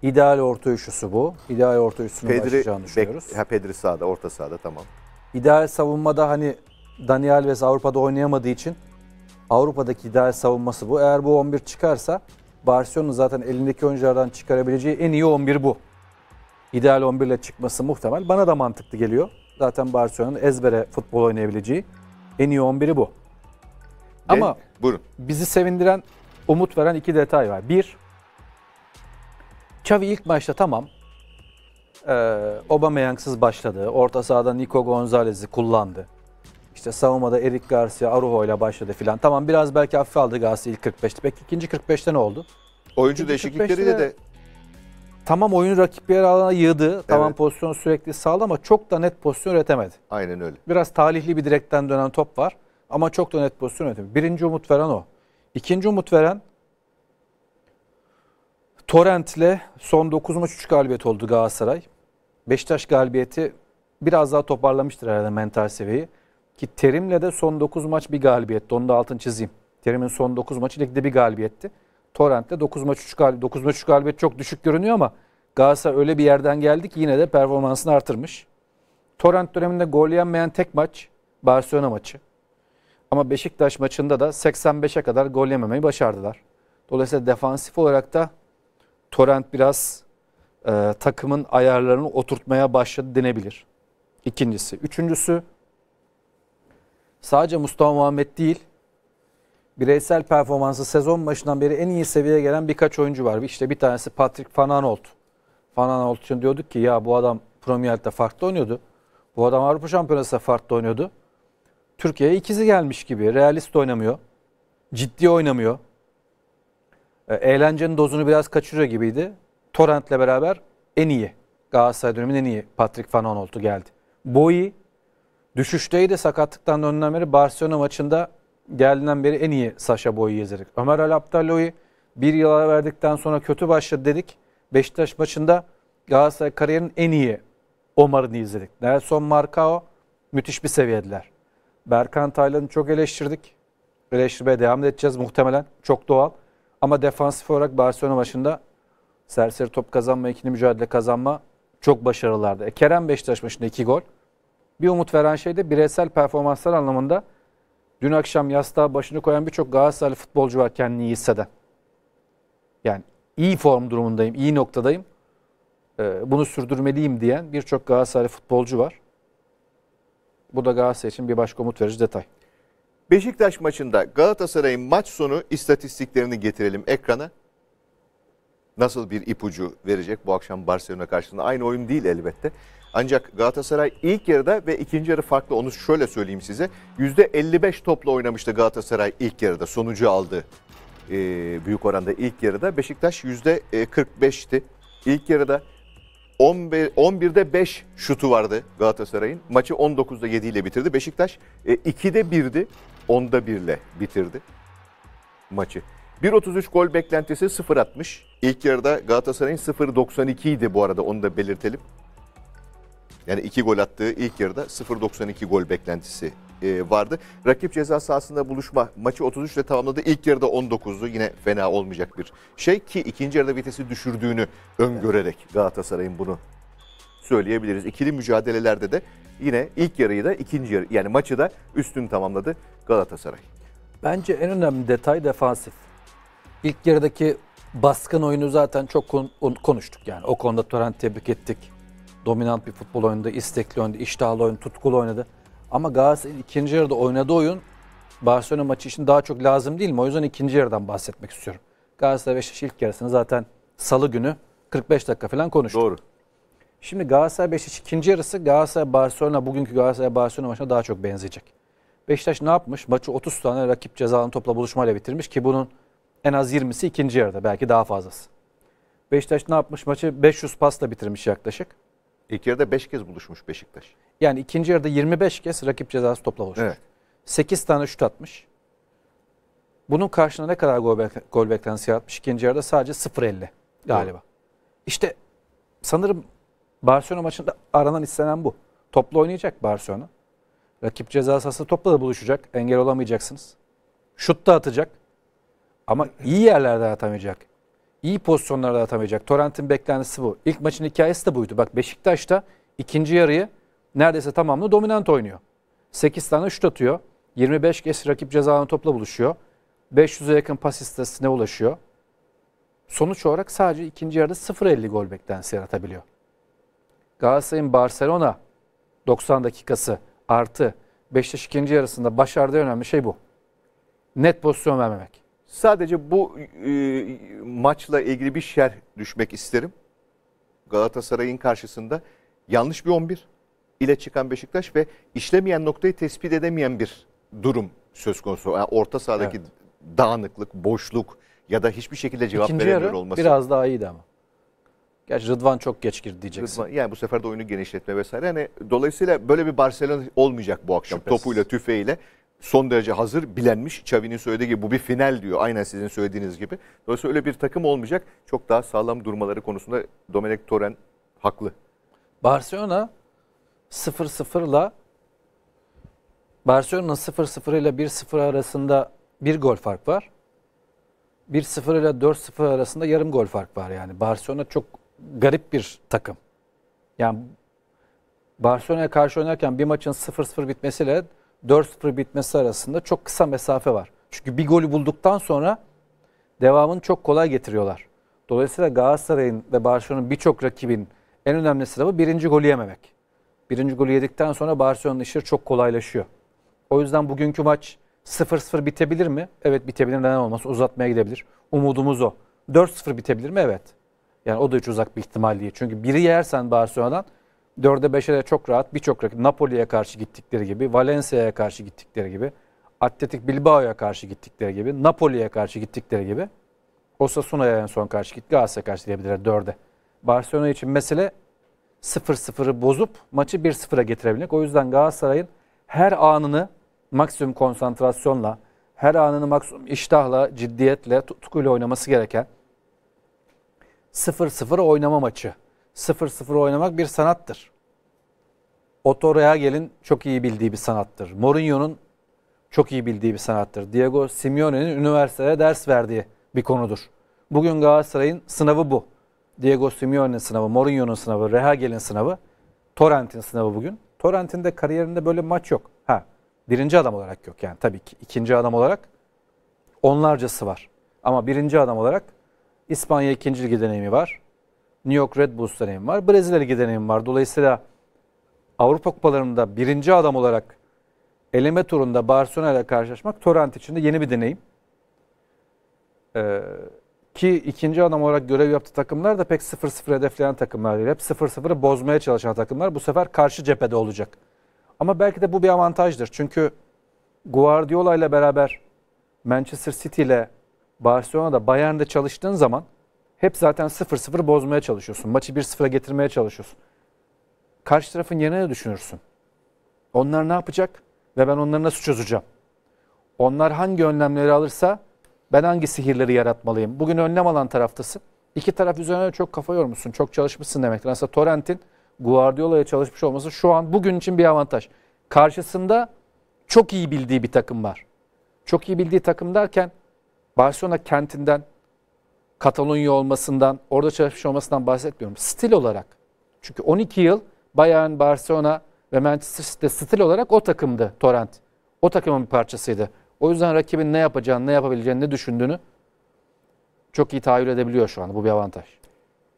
İdeal orta üçlüsü bu. İdeal orta üçlüsünün başlayacağını düşünüyoruz. Ha, Pedri sağda, orta sahada, tamam. İdeal savunmada hani Dani Alves Avrupa'da oynayamadığı için Avrupa'daki ideal savunması bu. Eğer bu on bir çıkarsa Barcelona'nın zaten elindeki oyunculardan çıkarabileceği en iyi on bir bu. İdeal on bir ile çıkması muhtemel. Bana da mantıklı geliyor. Zaten Barcelona'nın ezbere futbol oynayabileceği en iyi on biri bu. Ben, ama buyurun. Bizi sevindiren, umut veren iki detay var. Bir, Xavi ilk maçta tamam, ee, Aubameyang'sız başladı. Orta sahada Nico Gonzalez'i kullandı. İşte savunmada Eric Garcia, Araujo ile başladı filan. Tamam, biraz belki hafife aldı Garcia ilk kırk beşte. Peki ikinci kırk beşte ne oldu? Oyuncu değişiklikleriyle de... Tamam, oyunu rakip bir alana yığdı. Evet. Tamam, pozisyon sürekli sağlam ama çok da net pozisyon üretemedi. Aynen öyle. Biraz talihli bir direkten dönen top var ama çok da net pozisyon üretemedi. Birinci umut veren o. İkinci umut veren, Torrent'le son dokuz maç üç galibiyet oldu Galatasaray. Beşiktaş galibiyeti biraz daha toparlamıştır herhalde mental seviyeyi. Ki Terim'le de son dokuz maç bir galibiyetti. Onu da altını çizeyim. Terim'in son dokuz maçı ligde bir galibiyetti. Torrent'te dokuz maç üç galibiyet, dokuz maç üç galibiyet çok düşük görünüyor ama Galatasaray öyle bir yerden geldi ki yine de performansını artırmış. Torrent döneminde gol yenmeyen tek maç Barcelona maçı. Ama Beşiktaş maçında da seksen beşe kadar gol yememeyi başardılar. Dolayısıyla defansif olarak da Torrent biraz e, takımın ayarlarını oturtmaya başladı denebilir. İkincisi. Üçüncüsü, sadece Mustafa Muhammed değil, bireysel performansı sezon başından beri en iyi seviyeye gelen birkaç oyuncu var. İşte bir tanesi Patrick Van Aanholt. Van Aanholt için diyorduk ki ya bu adam Premier Lig'de farklı oynuyordu. Bu adam Avrupa Şampiyonası'nda farklı oynuyordu. Türkiye'ye ikizi gelmiş gibi. Realist oynamıyor. Ciddi oynamıyor. Eğlencenin dozunu biraz kaçırıyor gibiydi. Torrent'le beraber en iyi, Galatasaray döneminin en iyi Patrick Van Aanholt'u geldi. Boyi düşüşteydi, sakatlıktan döndüğünden beri Barcelona maçında geldiğinden beri en iyi Sacha Boey'i izledik. Ömer Ali Abdallo'yu bir yıla verdikten sonra kötü başladı dedik. Beşiktaş maçında Galatasaray kariyerinin en iyi Omar'ını izledik. Nelson Marcao müthiş bir seviyediler. Berkan Taylan'ı çok eleştirdik. Eleştirmeye devam edeceğiz muhtemelen. Çok doğal. Ama defansif olarak Barcelona maçında serseri top kazanma, ikili mücadele kazanma çok başarılılardı. E, Kerem Beşiktaş maçında iki gol. Bir umut veren şey de bireysel performanslar anlamında dün akşam yastığa başını koyan birçok Galatasaraylı futbolcu var kendini iyi hisseden. Yani iyi form durumundayım, iyi noktadayım, e, bunu sürdürmeliyim diyen birçok Galatasaraylı futbolcu var. Bu da Galatasaray için bir başka umut verici detay. Beşiktaş maçında Galatasaray'ın maç sonu istatistiklerini getirelim ekrana. Nasıl bir ipucu verecek bu akşam Barcelona karşısında? Aynı oyun değil elbette. Ancak Galatasaray ilk yarıda ve ikinci yarı farklı. Onu şöyle söyleyeyim size. yüzde elli beş topla oynamıştı Galatasaray ilk yarıda. Sonucu aldı ee, büyük oranda ilk yarıda. Beşiktaş yüzde kırk beşti. İlk yarıda on birde beş şutu vardı Galatasaray'ın. Maçı on dokuzda yedi ile bitirdi. Beşiktaş ikide birdi. onda bir ile bitirdi maçı. bir otuz üç gol beklentisi sıfır atmış. İlk yarıda Galatasaray'ın sıfır doksan iki idi bu arada. Onu da belirtelim. Yani iki gol attığı ilk yarıda sıfır doksan iki gol beklentisi vardı. Rakip ceza sahasında buluşma maçı otuz üç ile tamamladı. İlk yarıda on dokuzdu. Yine fena olmayacak bir şey ki ikinci yarıda vitesi düşürdüğünü öngörerek Galatasaray'ın bunu söyleyebiliriz. İkili mücadelelerde de yine ilk yarıyı da ikinci yarı, yani maçı da üstün tamamladı Galatasaray. Bence en önemli detay defansif. İlk yarıdaki baskın oyunu zaten çok konuştuk yani. O konuda Torrent'i tebrik ettik. Dominant bir futbol oynadı, istekli oynadı, iştahlı oynadı, tutkulu oynadı. Ama Galatasaray'ın ikinci yarıda oynadığı oyun Barcelona maçı için daha çok lazım değil mi? O yüzden ikinci yarıdan bahsetmek istiyorum. Galatasaray Beşiktaş ilk yarısını zaten salı günü kırk beş dakika falan konuştuk. Doğru. Şimdi Galatasaray Beşiktaş ikinci yarısı Galatasaray Barcelona, bugünkü Galatasaray Barcelona maçına daha çok benzeyecek. Beşiktaş ne yapmış? Maçı otuz tane rakip cezalarını topla buluşmayla bitirmiş ki bunun en az yirmisi ikinci yarıda, belki daha fazlası. Beşiktaş ne yapmış? Maçı beş yüz pasla bitirmiş yaklaşık. İlk yarıda beş kez buluşmuş Beşiktaş. Yani ikinci yarıda yirmi beş kez rakip cezası topla buluşmuş. Evet. sekiz tane şut atmış. Bunun karşına ne kadar gol, bek gol beklentisi yaratmış? İkinci yarıda sadece sıfır elli galiba. Evet. İşte sanırım Barcelona maçında aranan istenen bu. Toplu oynayacak Barcelona. Rakip ceza sahası topla da buluşacak. Engel olamayacaksınız. Şut da atacak. Ama iyi yerlerde atamayacak. İyi pozisyonlarda atamayacak. Torrent'in beklentisi bu. İlk maçın hikayesi de buydu. Bak Beşiktaş'ta ikinci yarıyı neredeyse tamamını dominant oynuyor. sekiz tane şut atıyor. yirmi beş kez rakip cezanın topla buluşuyor. beş yüze yakın pas istasisine ulaşıyor. Sonuç olarak sadece ikinci yarıda sıfır elli gol beklentisi yaratabiliyor. Galatasaray'ın Barcelona doksan dakikası artı Beşiktaş ikinci yarısında başardığı önemli şey bu. Net pozisyon vermemek. Sadece bu e, maçla ilgili bir şerh düşmek isterim. Galatasaray'ın karşısında yanlış bir on bir ile çıkan Beşiktaş ve işlemeyen noktayı tespit edemeyen bir durum söz konusu. Yani orta sahadaki evet. dağınıklık, boşluk ya da hiçbir şekilde cevap İkinci veremiyor olması. Biraz daha iyiydi ama. Gerçi Rıdvan çok geç girdi diyeceksin. Rıdvan, yani bu sefer de oyunu genişletme vesaire. Yani dolayısıyla böyle bir Barcelona olmayacak bu akşam. Şüphesiz. Topuyla, tüfeğiyle. Son derece hazır, bilenmiş. Xavi'nin söylediği gibi bu bir final diyor. Aynen sizin söylediğiniz gibi. Dolayısıyla öyle bir takım olmayacak. Çok daha sağlam durmaları konusunda Dominic Torrent haklı. Barcelona sıfır sıfırla Barcelona sıfır sıfır ile bir sıfır arasında bir gol fark var. bir sıfır ile dört sıfır arasında yarım gol fark var yani. Barcelona çok garip bir takım. Yani Barcelona'ya karşı oynarken bir maçın sıfır sıfır bitmesiyle dört sıfır bitmesi arasında çok kısa mesafe var. Çünkü bir golü bulduktan sonra devamını çok kolay getiriyorlar. Dolayısıyla Galatasaray'ın ve Barcelona'nın birçok rakibin en önemli sınavı birinci golü yememek. Birinci golü yedikten sonra Barcelona'nın işi çok kolaylaşıyor. O yüzden bugünkü maç sıfır sıfır bitebilir mi? Evet bitebilir, neden olmasın, uzatmaya gidebilir. Umudumuz o. dört sıfır bitebilir mi? Evet. Yani o da hiç uzak bir ihtimal değil. Çünkü biri yersen Barcelona'dan dörde beşe de çok rahat birçok rakip, Napoli'ye karşı gittikleri gibi, Valencia'ya karşı gittikleri gibi, Atletik Bilbao'ya karşı gittikleri gibi, Napoli'ye karşı gittikleri gibi, Osasuna'ya en son karşı gitti, Galatasaray'a karşı diyebilirler dörde. Barcelona için mesele sıfır sıfırı bozup maçı bir sıfıra getirebilmek. O yüzden Galatasaray'ın her anını maksimum konsantrasyonla, her anını maksimum iştahla, ciddiyetle, tutkuyla oynaması gereken sıfır sıfır oynama maçı. sıfır sıfır oynamak bir sanattır. Otto Reagel'in çok iyi bildiği bir sanattır. Mourinho'nun çok iyi bildiği bir sanattır. Diego Simeone'nin üniversitede ders verdiği bir konudur. Bugün Galatasaray'ın sınavı bu. Diego Simeone'nin sınavı, Mourinho'nun sınavı, Reagel'in sınavı, Torrent'in sınavı bugün. Torrent'in de kariyerinde böyle maç yok. Ha, birinci adam olarak yok yani tabii ki. İkinci adam olarak onlarcası var. Ama birinci adam olarak İspanya ikinci Ligi deneyimi var. New York Red Bulls deneyim var. Brezilya Ligi deneyim var. Dolayısıyla Avrupa Kupalarında birinci adam olarak eleme turunda Barcelona ile karşılaşmak Torrent için de yeni bir deneyim. Ee, ki ikinci adam olarak görev yaptığı takımlar da pek sıfır sıfır hedefleyen takımlar değil. Hep sıfır sıfırı bozmaya çalışan takımlar bu sefer karşı cephede olacak. Ama belki de bu bir avantajdır. Çünkü Guardiola ile beraber Manchester City ile Barcelona'da, Bayern'de çalıştığın zaman hep zaten sıfır sıfır bozmaya çalışıyorsun. Maçı bir sıfıra getirmeye çalışıyorsun. Karşı tarafın yerine düşünürsün. Onlar ne yapacak ve ben onları nasıl çözeceğim? Onlar hangi önlemleri alırsa ben hangi sihirleri yaratmalıyım? Bugün önlem alan taraftasın. İki taraf üzerine çok kafa yormuşsun, çok çalışmışsın demektir. Aslında Torrent'in Guardiola'ya çalışmış olması şu an bugün için bir avantaj. Karşısında çok iyi bildiği bir takım var. Çok iyi bildiği takım derken Barcelona kentinden, Katalonya olmasından, orada çalışmış olmasından bahsetmiyorum. Stil olarak. Çünkü on iki yıl Bayern, Barcelona ve Manchester City'de stil olarak o takımdı Torrent. O takımın bir parçasıydı. O yüzden rakibin ne yapacağını, ne yapabileceğini, ne düşündüğünü çok iyi tahayyül edebiliyor şu an. Bu bir avantaj.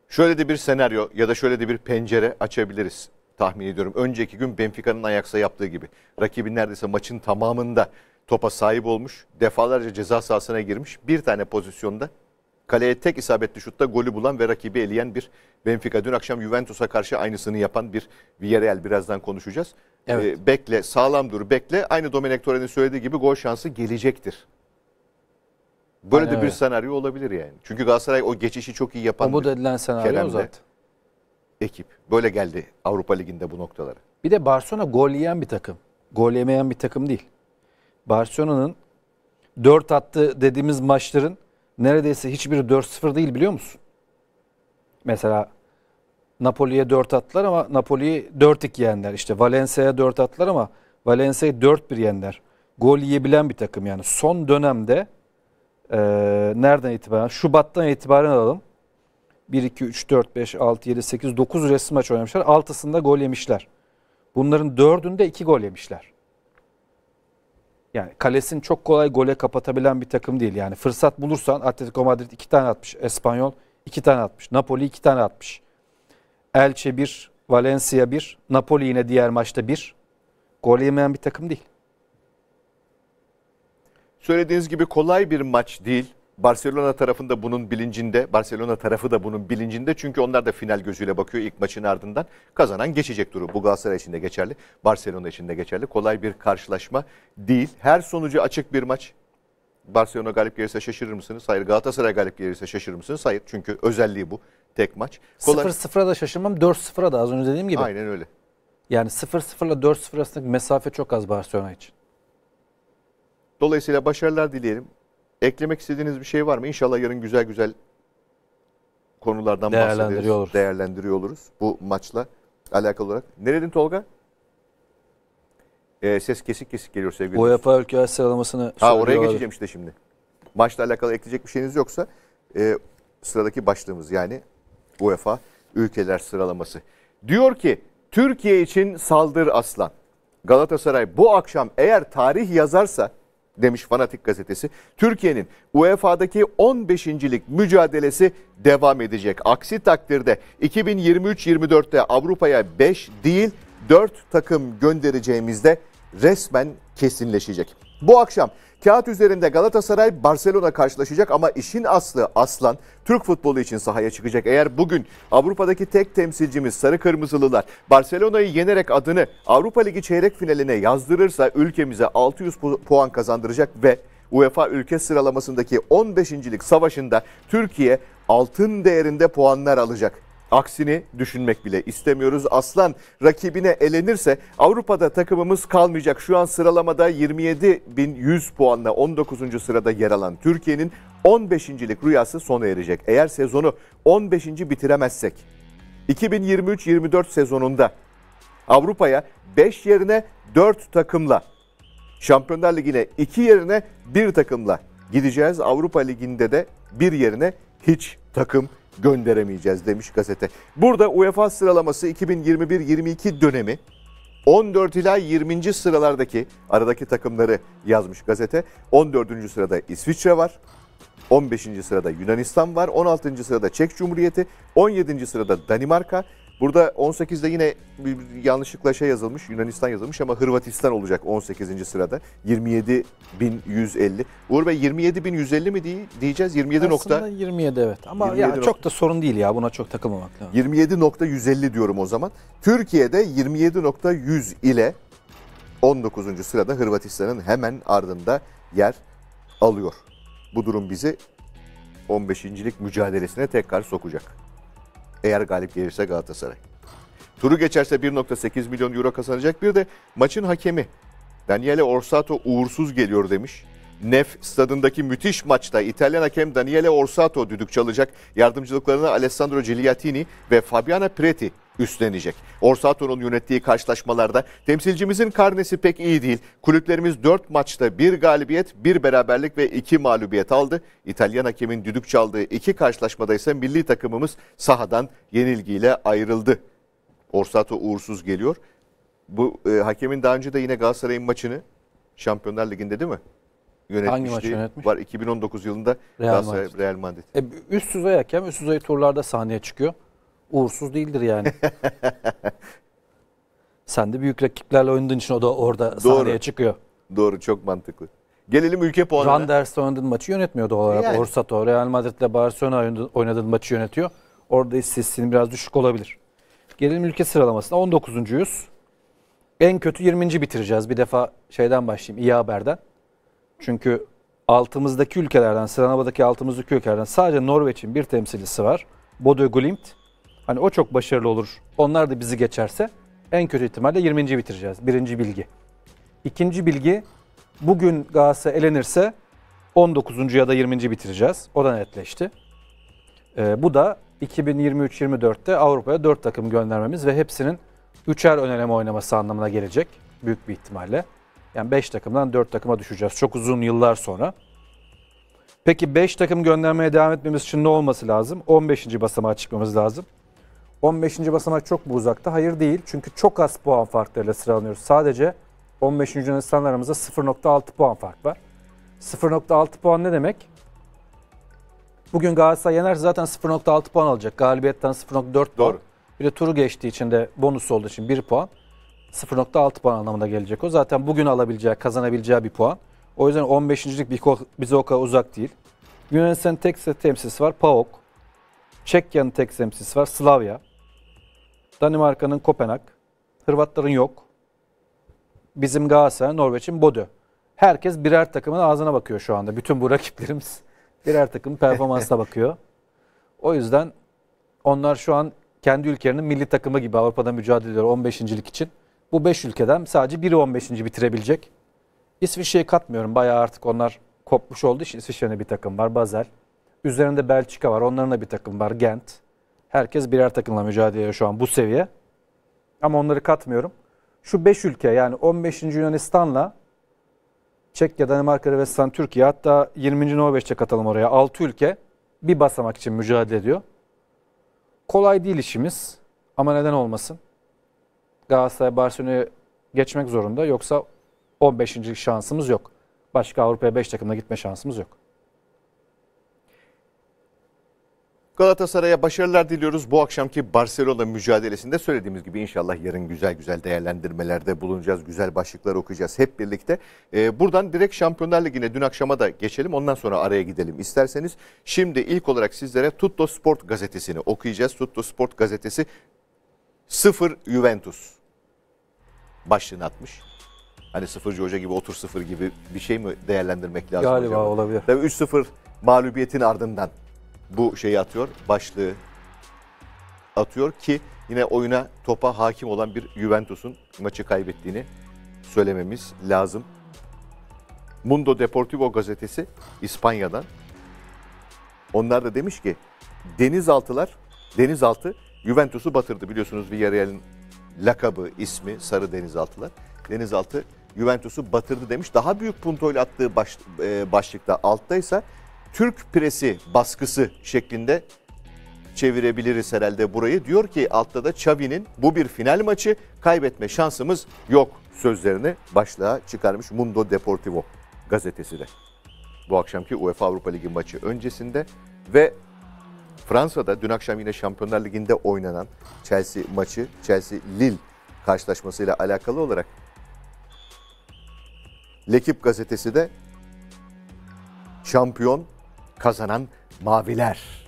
Şöyle de bir senaryo ya da şöyle de bir pencere açabiliriz tahmin ediyorum. Önceki gün Benfica'nın Ajax'a yaptığı gibi. Rakibin neredeyse maçın tamamında topa sahip olmuş. Defalarca ceza sahasına girmiş. Bir tane pozisyonda kaleye tek isabetli şutta golü bulan ve rakibi eleyen bir Benfica. Dün akşam Juventus'a karşı aynısını yapan bir Villarreal. Birazdan konuşacağız. Evet. Ee, bekle, sağlam dur, bekle. Aynı Dominic Torrent'in söylediği gibi gol şansı gelecektir. Böyle Aynen de bir öyle. senaryo olabilir yani. Çünkü Galatasaray o geçişi çok iyi yapan. Umut edilen senaryo zaten. Ekip. Böyle geldi Avrupa Ligi'nde bu noktalara. Bir de Barcelona gol yiyen bir takım. Gol yemeyen bir takım değil. Barcelona'nın dört attığı dediğimiz maçların neredeyse hiçbiri dört sıfır değil, biliyor musun? Mesela Napoli'ye dört attılar ama Napoli'yi dört iki yendiler. İşte Valencia'ya dört attılar ama Valencia'yı dört bir yenler. Gol yiyebilen bir takım yani. Son dönemde e, nereden itibaren? Şubat'tan itibaren alalım. bir, iki, üç, dört, beş, altı, yedi, sekiz, dokuz resmi maç oynamışlar. altısında gol yemişler. Bunların dördünde iki gol yemişler. Yani kalesini çok kolay gole kapatabilen bir takım değil. Yani fırsat bulursan Atletico Madrid iki tane atmış. Espanyol iki tane atmış. Napoli iki tane atmış. Elche bir, Valencia bir, Napoli yine diğer maçta bir. Gol yemeyen bir takım değil. Söylediğiniz gibi kolay bir maç değil. Barcelona tarafında bunun bilincinde, Barcelona tarafı da bunun bilincinde. Çünkü onlar da final gözüyle bakıyor ilk maçın ardından. Kazanan geçecek durum. Bu Galatasaray için de geçerli, Barcelona için de geçerli. Kolay bir karşılaşma değil. Her sonucu açık bir maç. Barcelona galip gelirse şaşırır mısınız? Hayır. Galatasaray galip gelirse şaşırır mısınız? Hayır. Çünkü özelliği bu. Tek maç. Kolay... sıfır sıfıra da şaşırmam. dört sıfıra da az önce dediğim gibi. Aynen öyle. Yani sıfır sıfırla dört sıfır arasındaki mesafe çok az Barcelona için. Dolayısıyla başarılar dileyelim. Eklemek istediğiniz bir şey var mı? İnşallah yarın güzel güzel konulardan değerlendiriyor oluruz. Değerlendiriyor oluruz bu maçla alakalı olarak. Neredin Tolga? Ee, ses kesik kesik geliyor sevgili. UEFA ülkeler sıralamasını ha, oraya geçeceğim işte şimdi. Maçla alakalı ekleyecek bir şeyiniz yoksa e, sıradaki başlığımız yani UEFA ülkeler sıralaması. Diyor ki Türkiye için saldır aslan. Galatasaray bu akşam eğer tarih yazarsa demiş Fanatik gazetesi. Türkiye'nin U E F A'daki on beşinci lik mücadelesi devam edecek. Aksi takdirde iki bin yirmi üç yirmi dörtte Avrupa'ya beş değil dört takım göndereceğimizde resmen kesinleşecek. Bu akşam kağıt üzerinde Galatasaray Barcelona karşılaşacak ama işin aslı aslan Türk futbolu için sahaya çıkacak. Eğer bugün Avrupa'daki tek temsilcimiz Sarı Kırmızılılar Barcelona'yı yenerek adını Avrupa Ligi çeyrek finaline yazdırırsa ülkemize altı yüz puan kazandıracak ve UEFA ülke sıralamasındaki on beşinci lik savaşında Türkiye altın değerinde puanlar alacak. Aksini düşünmek bile istemiyoruz. Aslan rakibine elenirse Avrupa'da takımımız kalmayacak. Şu an sıralamada yirmi yedi bin yüz puanla on dokuzuncu sırada yer alan Türkiye'nin on beşinci lik rüyası sona erecek. Eğer sezonu on beşinci bitiremezsek iki bin yirmi üç yirmi dört sezonunda Avrupa'ya beş yerine dört takımla, Şampiyonlar Ligi'ne iki yerine bir takımla gideceğiz. Avrupa Ligi'nde de bir yerine hiç takım gönderemeyeceğiz demiş gazete. Burada UEFA sıralaması iki bin yirmi bir yirmi iki dönemi on dört ila yirminci sıralardaki aradaki takımları yazmış gazete. on dördüncü sırada İsviçre var. on beşinci sırada Yunanistan var. on altıncı sırada Çek Cumhuriyeti. on yedinci sırada Danimarka. Burada on sekizde yine yanlışlıkla şey yazılmış, Yunanistan yazılmış ama Hırvatistan olacak on sekizinci sırada. yirmi yedi bin yüz elli. Uğur Bey yirmi yedi bin yüz elli mi diyeceğiz? yirmi yedi nokta. Aslında yirmi yedi evet ama yirmi yedi ya, çok da sorun değil ya, buna çok takılmamak lazım. yirmi yedi nokta yüz elli diyorum o zaman. Türkiye'de yirmi yedi nokta yüz ile on dokuzuncu sırada Hırvatistan'ın hemen ardında yer alıyor. Bu durum bizi on beşinci lik mücadelesine tekrar sokacak. Eğer galip gelirse Galatasaray. Turu geçerse bir nokta sekiz milyon euro kazanacak. Bir de maçın hakemi Daniele Orsato uğursuz geliyor demiş. Nef stadındaki müthiş maçta İtalyan hakem Daniele Orsato düdük çalacak. Yardımcılıklarını Alessandro Gigliatini ve Fabiana Preti üstlenecek. Orsato'nun yönettiği karşılaşmalarda temsilcimizin karnesi pek iyi değil. Kulüplerimiz dört maçta bir galibiyet, bir beraberlik ve iki mağlubiyet aldı. İtalyan hakemin düdük çaldığı iki karşılaşmada ise milli takımımız sahadan yenilgiyle ayrıldı. Orsato uğursuz geliyor. Bu e, hakemin daha önce de yine Galatasaray'ın maçını Şampiyonlar Ligi'nde değil mi? Yönetmişti. Hangi maçı yönetmiş? Var iki bin on dokuz yılında Real Madrid. Real Madrid. E, üst düzey hakem, üst düzey turlarda sahneye çıkıyor. Uğursuz değildir yani. Sen de büyük rakiplerle oynadığın için o da orada doğru sahneye çıkıyor. Doğru, çok mantıklı. Gelelim ülke puanına. Van der Sar oynadığın maçı yönetmiyordu olarak yani. Orsato. Real Madrid'le Barcelona oynadığın maçı yönetiyor. Orada istatistiğin biraz düşük olabilir. Gelelim ülke sıralamasına. on dokuzuncuyuz. En kötü yirminci bitireceğiz. Bir defa şeyden başlayayım, iyi haberden. Çünkü altımızdaki ülkelerden, sıralamadaki altımızdaki ülkelerden sadece Norveç'in bir temsilcisi var. Bodø Glimt. Hani o çok başarılı olur. Onlar da bizi geçerse en kötü ihtimalle yirminci bitireceğiz. Birinci bilgi. İkinci bilgi, bugün Galatasaray elenirse on dokuzuncu ya da yirminci bitireceğiz. O da netleşti. Ee, bu da iki bin yirmi üç yirmi dörtte Avrupa'ya dört takım göndermemiz ve hepsinin üçer ön eleme oynaması anlamına gelecek. büyük bir ihtimalle. Yani beş takımdan dört takıma düşeceğiz çok uzun yıllar sonra. Peki beş takım göndermeye devam etmemiz için ne olması lazım? on beşinci basamağa çıkmamız lazım. on beşinci basamak çok mu uzakta? Hayır değil. Çünkü çok az puan farklarıyla sıralanıyoruz. Sadece on beşinci Yunanistanlarımızda sıfır nokta altı puan fark var. sıfır nokta altı puan ne demek? Bugün Galatasaray yenerse zaten sıfır nokta altı puan alacak. Galibiyetten sıfır nokta dört puan. Bir de turu geçtiği için de bonus olduğu için bir puan. sıfır nokta altı puan anlamına gelecek o. Zaten bugün alabileceği, kazanabileceği bir puan. O yüzden on beşincilik bize o kadar uzak değil. Yunanistan'ın tek temsilcisi var PAOK. Çekya'nın tek temsilcisi var Slavia. Danimarka'nın Kopenhag. Hırvatların yok. Bizim Galatasaray, Norveç'in Bodø. Herkes birer takımın ağzına bakıyor şu anda. Bütün bu rakiplerimiz birer takım performansına bakıyor. O yüzden onlar şu an kendi ülkelerinin milli takımı gibi Avrupa'da mücadele ediyor on beşincilik için. Bu beş ülkeden sadece biri on beşinci bitirebilecek. İsviçre'yi katmıyorum. Bayağı artık onlar kopmuş oldu. İsviçre'nin bir takım var. Basel. Üzerinde Belçika var. Onların da bir takım var. Gent. Herkes birer takımla mücadele ediyor şu an bu seviye. Ama onları katmıyorum. Şu beş ülke yani on beşinci Yunanistan'la Çekya, Danimarka, Hırvatistan, Türkiye, hatta yirminci Norveç'e katalım oraya. altı ülke bir basamak için mücadele ediyor. Kolay değil işimiz ama neden olmasın? Galatasaray, Barcelona'ya geçmek zorunda, yoksa on beşinci şansımız yok. Başka Avrupa'ya beş takımla gitme şansımız yok. Galatasaray'a başarılar diliyoruz. Bu akşamki Barcelona mücadelesinde söylediğimiz gibi inşallah yarın güzel güzel değerlendirmelerde bulunacağız. Güzel başlıklar okuyacağız hep birlikte. Ee, buradan direkt Şampiyonlar Ligi'ne dün akşama da geçelim. Ondan sonra araya gidelim isterseniz. Şimdi ilk olarak sizlere Tuttosport gazetesini okuyacağız. Tuttosport gazetesi sıfır Juventus başlığını atmış. Hani sıfırcı hoca gibi otur sıfır gibi bir şey mi değerlendirmek lazım? Galiba hocam olabilir. Tabii üç sıfır mağlubiyetin ardından bu şeyi atıyor, başlığı atıyor ki yine oyuna, topa hakim olan bir Juventus'un maçı kaybettiğini söylememiz lazım. Mundo Deportivo gazetesi İspanya'dan. Onlar da demiş ki denizaltılar, denizaltı Juventus'u batırdı. Biliyorsunuz Villarreal'in lakabı, ismi Sarı Denizaltılar. Denizaltı Juventus'u batırdı demiş. Daha büyük puntoyla attığı baş, e, başlıkta alttaysa Türk presi baskısı şeklinde çevirebiliriz herhalde burayı. Diyor ki altta da Xavi'nin bu bir final maçı, kaybetme şansımız yok sözlerini başlığa çıkarmış Mundo Deportivo gazetesi de. Bu akşamki UEFA Avrupa Ligi maçı öncesinde ve Fransa'da dün akşam yine Şampiyonlar Ligi'nde oynanan Chelsea maçı, Chelsea-Lille karşılaşmasıyla alakalı olarak L'Equipe gazetesi de şampiyon kazanan maviler,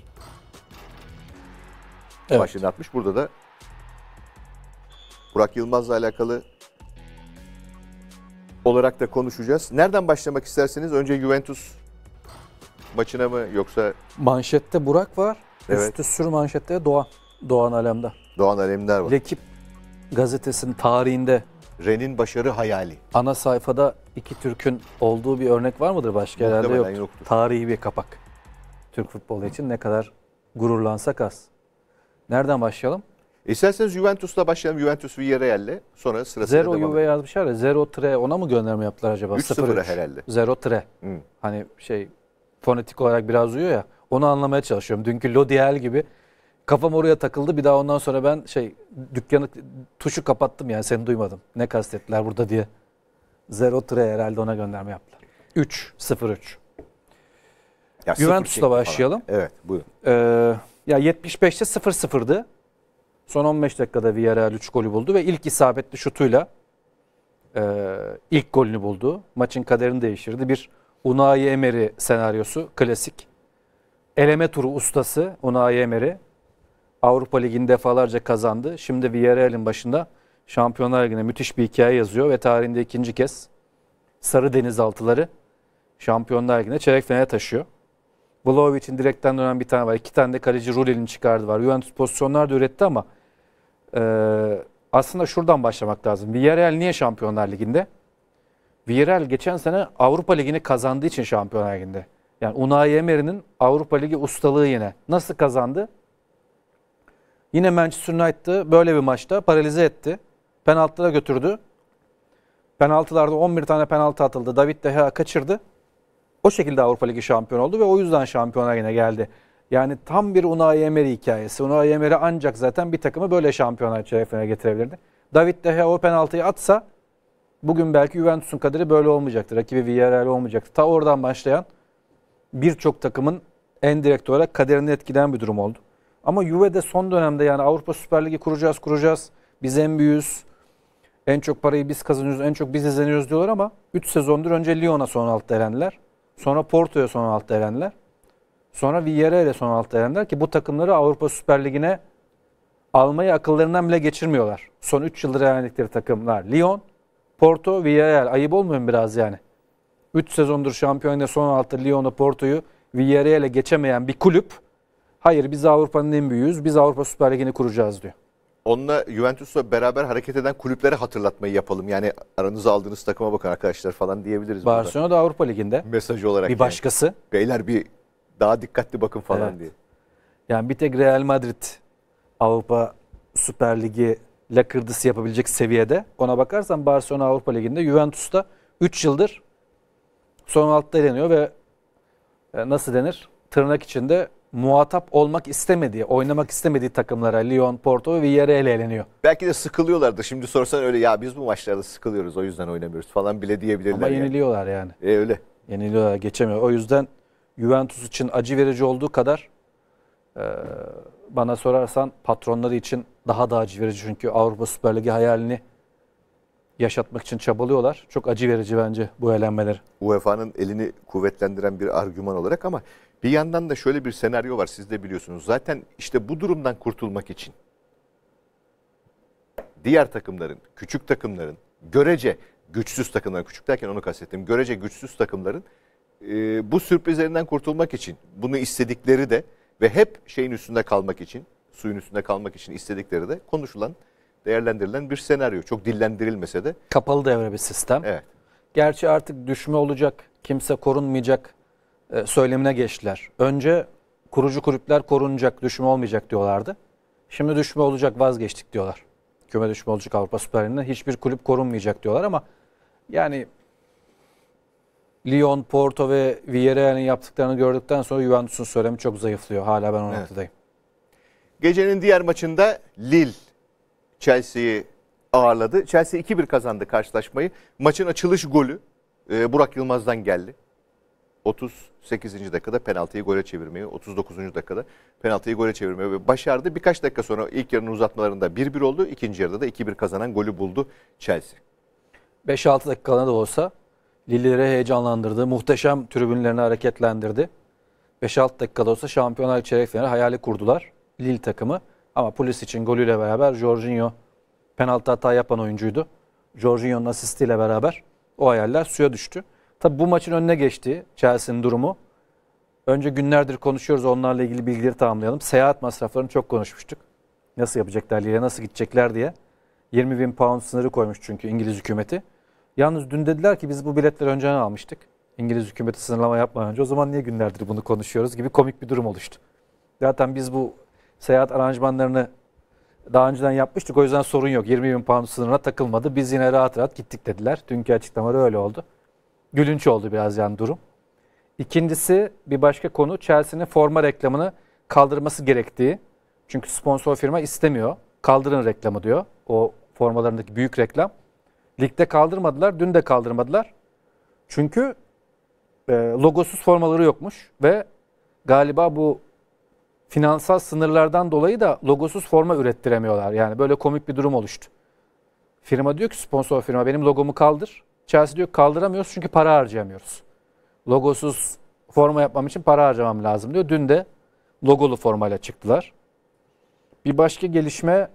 evet, başını atmış. Burada da Burak Yılmaz'la alakalı olarak da konuşacağız. Nereden başlamak isterseniz? Önce Juventus maçına mı yoksa? Manşette Burak var. Evet. Üstü sürü manşette Doğan. Doğan Alemdar. Doğan Alemdar var. L'Equipe gazetesinin tarihinde Ren'in başarı hayali. Ana sayfada iki Türk'ün olduğu bir örnek var mıdır başka? Herhalde yok. Yoktur. Tarihi bir kapak. Türk futbolu için ne kadar gururlansak az. Nereden başlayalım? İsterseniz Juventus'la başlayalım. Juventus Villarreal'le sonra sırasıyla devam edelim. Zero Juve yazmışlar ya. Zero Tre, ona mı gönderme yaptılar acaba? üç sıfır herhalde. Zero Tre. Hmm. Hani şey fonetik olarak biraz uyuyor ya. Onu anlamaya çalışıyorum. Dünkü Lodiel gibi. Kafam oraya takıldı. Bir daha ondan sonra ben şey dükkanı, tuşu kapattım yani, seni duymadım. Ne kastettiler burada diye. Zero Tre herhalde ona gönderme yaptılar. üç sıfır üç. Juventus'la başlayalım. Falan. Evet, buyurun. Ee, ya yetmiş beşte sıfır sıfırdı. Son on beş dakikada Villarreal üç golü buldu ve ilk isabetli şutuyla e, ilk golünü buldu. Maçın kaderini değiştirdi. Bir Unai Emery senaryosu, klasik. Eleme turu ustası Unai Emery. Avrupa Ligi'ni defalarca kazandı. Şimdi Villarreal'in başında Şampiyonlar Ligi'ne müthiş bir hikaye yazıyor ve tarihinde ikinci kez Sarı Denizaltıları Şampiyonlar Ligi'ne çeyrek finale taşıyor. Vlahovic'in direkten dönen bir tane var. İki tane de kaleci Rulel'in çıkardı var. Juventus pozisyonlar da üretti ama e, aslında şuradan başlamak lazım. Villarreal niye Şampiyonlar Ligi'nde? Villarreal geçen sene Avrupa Ligi'ni kazandığı için Şampiyonlar Ligi'nde. Yani Unai Emery'nin Avrupa Ligi ustalığı yine. Nasıl kazandı? Yine Manchester United'ı böyle bir maçta paralize etti. Penaltılara götürdü. Penaltılarda on bir tane penaltı atıldı. David De Gea kaçırdı. O şekilde Avrupa Ligi şampiyon oldu ve o yüzden şampiyona yine geldi. Yani tam bir Unai Emery hikayesi. Unai Emery ancak zaten bir takımı böyle şampiyona şerefine getirebilirdi. David De Gea o penaltıyı atsa bugün belki Juventus'un kaderi böyle olmayacaktı. Rakibi Villarreal olmayacaktı. Ta oradan başlayan birçok takımın en direkt olarak kaderini etkileyen bir durum oldu. Ama Juve'de son dönemde yani Avrupa Süper Ligi kuracağız kuracağız. Biz en büyüğüz. En çok parayı biz kazanıyoruz. En çok biz izleniyoruz diyorlar ama üç sezondur önce Lyon'a son altta elendiler. Sonra Porto'ya son altta elendiler. Sonra Villarreal'e son altta elendiler ki bu takımları Avrupa Süper Ligi'ne almayı akıllarından bile geçirmiyorlar. Son üç yıldır elendikleri takımlar Lyon, Porto, Villarreal. Ayıp olmuyor mu biraz yani? üç sezondur şampiyonluğunda son altta Lyon'u, Porto'yu, Villarreal'e geçemeyen bir kulüp hayır biz Avrupa'nın en büyüğüz, biz Avrupa Süper Ligi'ni kuracağız diyor. Onunla Juventus'la beraber hareket eden kulüplere hatırlatmayı yapalım. Yani aranızı aldığınız takıma bakın arkadaşlar falan diyebiliriz. Barcelona da Avrupa Ligi'nde. Mesaj olarak. Bir başkası. Yani. Beyler bir daha dikkatli bakın falan evet. diye. Yani bir tek Real Madrid Avrupa Süper Ligi lakırdısı yapabilecek seviyede. Ona bakarsan Barcelona Avrupa Ligi'nde, Juventus'ta üç yıldır son altta eleniyor ve nasıl denir? Tırnak içinde muhatap olmak istemediği, oynamak istemediği takımlara Lyon, Porto ve Villarreal'e eleniyor. Belki de sıkılıyorlardı. Şimdi sorsan öyle ya biz bu maçlarda sıkılıyoruz o yüzden oynamıyoruz falan bile diyebilirler. Ama yeniliyorlar yani. yani. E öyle. Yeniliyorlar, geçemiyor. O yüzden Juventus için acı verici olduğu kadar e, bana sorarsan patronları için daha da acı verici. Çünkü Avrupa Süper Ligi hayalini yaşatmak için çabalıyorlar. Çok acı verici bence bu elenmeleri. U E F A'nın elini kuvvetlendiren bir argüman olarak ama bir yandan da şöyle bir senaryo var siz de biliyorsunuz. Zaten işte bu durumdan kurtulmak için diğer takımların, küçük takımların, görece güçsüz takımların, küçük derken onu kastettim, görece güçsüz takımların e, bu sürprizlerinden kurtulmak için bunu istedikleri de ve hep şeyin üstünde kalmak için, suyun üstünde kalmak için istedikleri de konuşulan, değerlendirilen bir senaryo. Çok dillendirilmese de. Kapalı devre bir sistem. Evet. Gerçi artık düşme olacak, kimse korunmayacak söylemine geçtiler. Önce kurucu kulüpler korunacak, düşme olmayacak diyorlardı. Şimdi düşme olacak, vazgeçtik diyorlar. Küme düşme olacak Avrupa Süper Ligi'nde. Hiçbir kulüp korunmayacak diyorlar ama yani Lyon, Porto ve Villarreal'in yaptıklarını gördükten sonra Juventus'un söylemi çok zayıflıyor. Hala ben o evet. noktadayım. Gecenin diğer maçında Lille Chelsea'yi ağırladı. Chelsea iki bir kazandı karşılaşmayı. Maçın açılış golü Burak Yılmaz'dan geldi. otuz sekizinci dakikada penaltıyı gole çevirmeyi, otuz dokuzuncu dakikada penaltıyı gole çevirmeyi başardı. Birkaç dakika sonra ilk yarının uzatmalarında bir bir oldu. İkinci yarıda da iki bir kazanan golü buldu Chelsea. beş altı dakikada da olsa Lille'leri heyecanlandırdı. Muhteşem tribünlerini hareketlendirdi. beş altı dakikada olsa şampiyonlar çeyrek finali hayali kurdular Lille takımı. Ama polis için golüyle beraber Jorginho penaltı hata yapan oyuncuydu. Jorginho'nun asistiyle beraber o hayaller suya düştü. Tabi bu maçın önüne geçti Chelsea'nin durumu. Önce günlerdir konuşuyoruz onlarla ilgili bilgileri tamamlayalım. Seyahat masraflarını çok konuşmuştuk. Nasıl yapacaklar diye, nasıl gidecekler diye. yirmi bin pound sınırı koymuş çünkü İngiliz hükümeti. Yalnız dün dediler ki biz bu biletleri önceden almıştık. İngiliz hükümeti sınırlama yapmadan önce o zaman niye günlerdir bunu konuşuyoruz gibi komik bir durum oluştu. Zaten biz bu seyahat aranjmanlarını daha önceden yapmıştık o yüzden sorun yok. yirmi bin pound sınırına takılmadı. Biz yine rahat rahat gittik dediler. Dünkü açıklamaları öyle oldu. Gülünç oldu biraz yani durum. İkincisi bir başka konu Chelsea'nin forma reklamını kaldırması gerektiği. Çünkü sponsor firma istemiyor. Kaldırın reklamı diyor. O formalarındaki büyük reklam. Ligde kaldırmadılar. Dün de kaldırmadılar. Çünkü e, logosuz formaları yokmuş. Ve galiba bu finansal sınırlardan dolayı da logosuz forma ürettiremiyorlar. Yani böyle komik bir durum oluştu. Firma diyor ki sponsor firma benim logomu kaldır. Chelsea diyor kaldıramıyoruz çünkü para harcayamıyoruz. Logosuz forma yapmam için para harcamam lazım diyor. Dün de logolu formayla çıktılar. Bir başka gelişme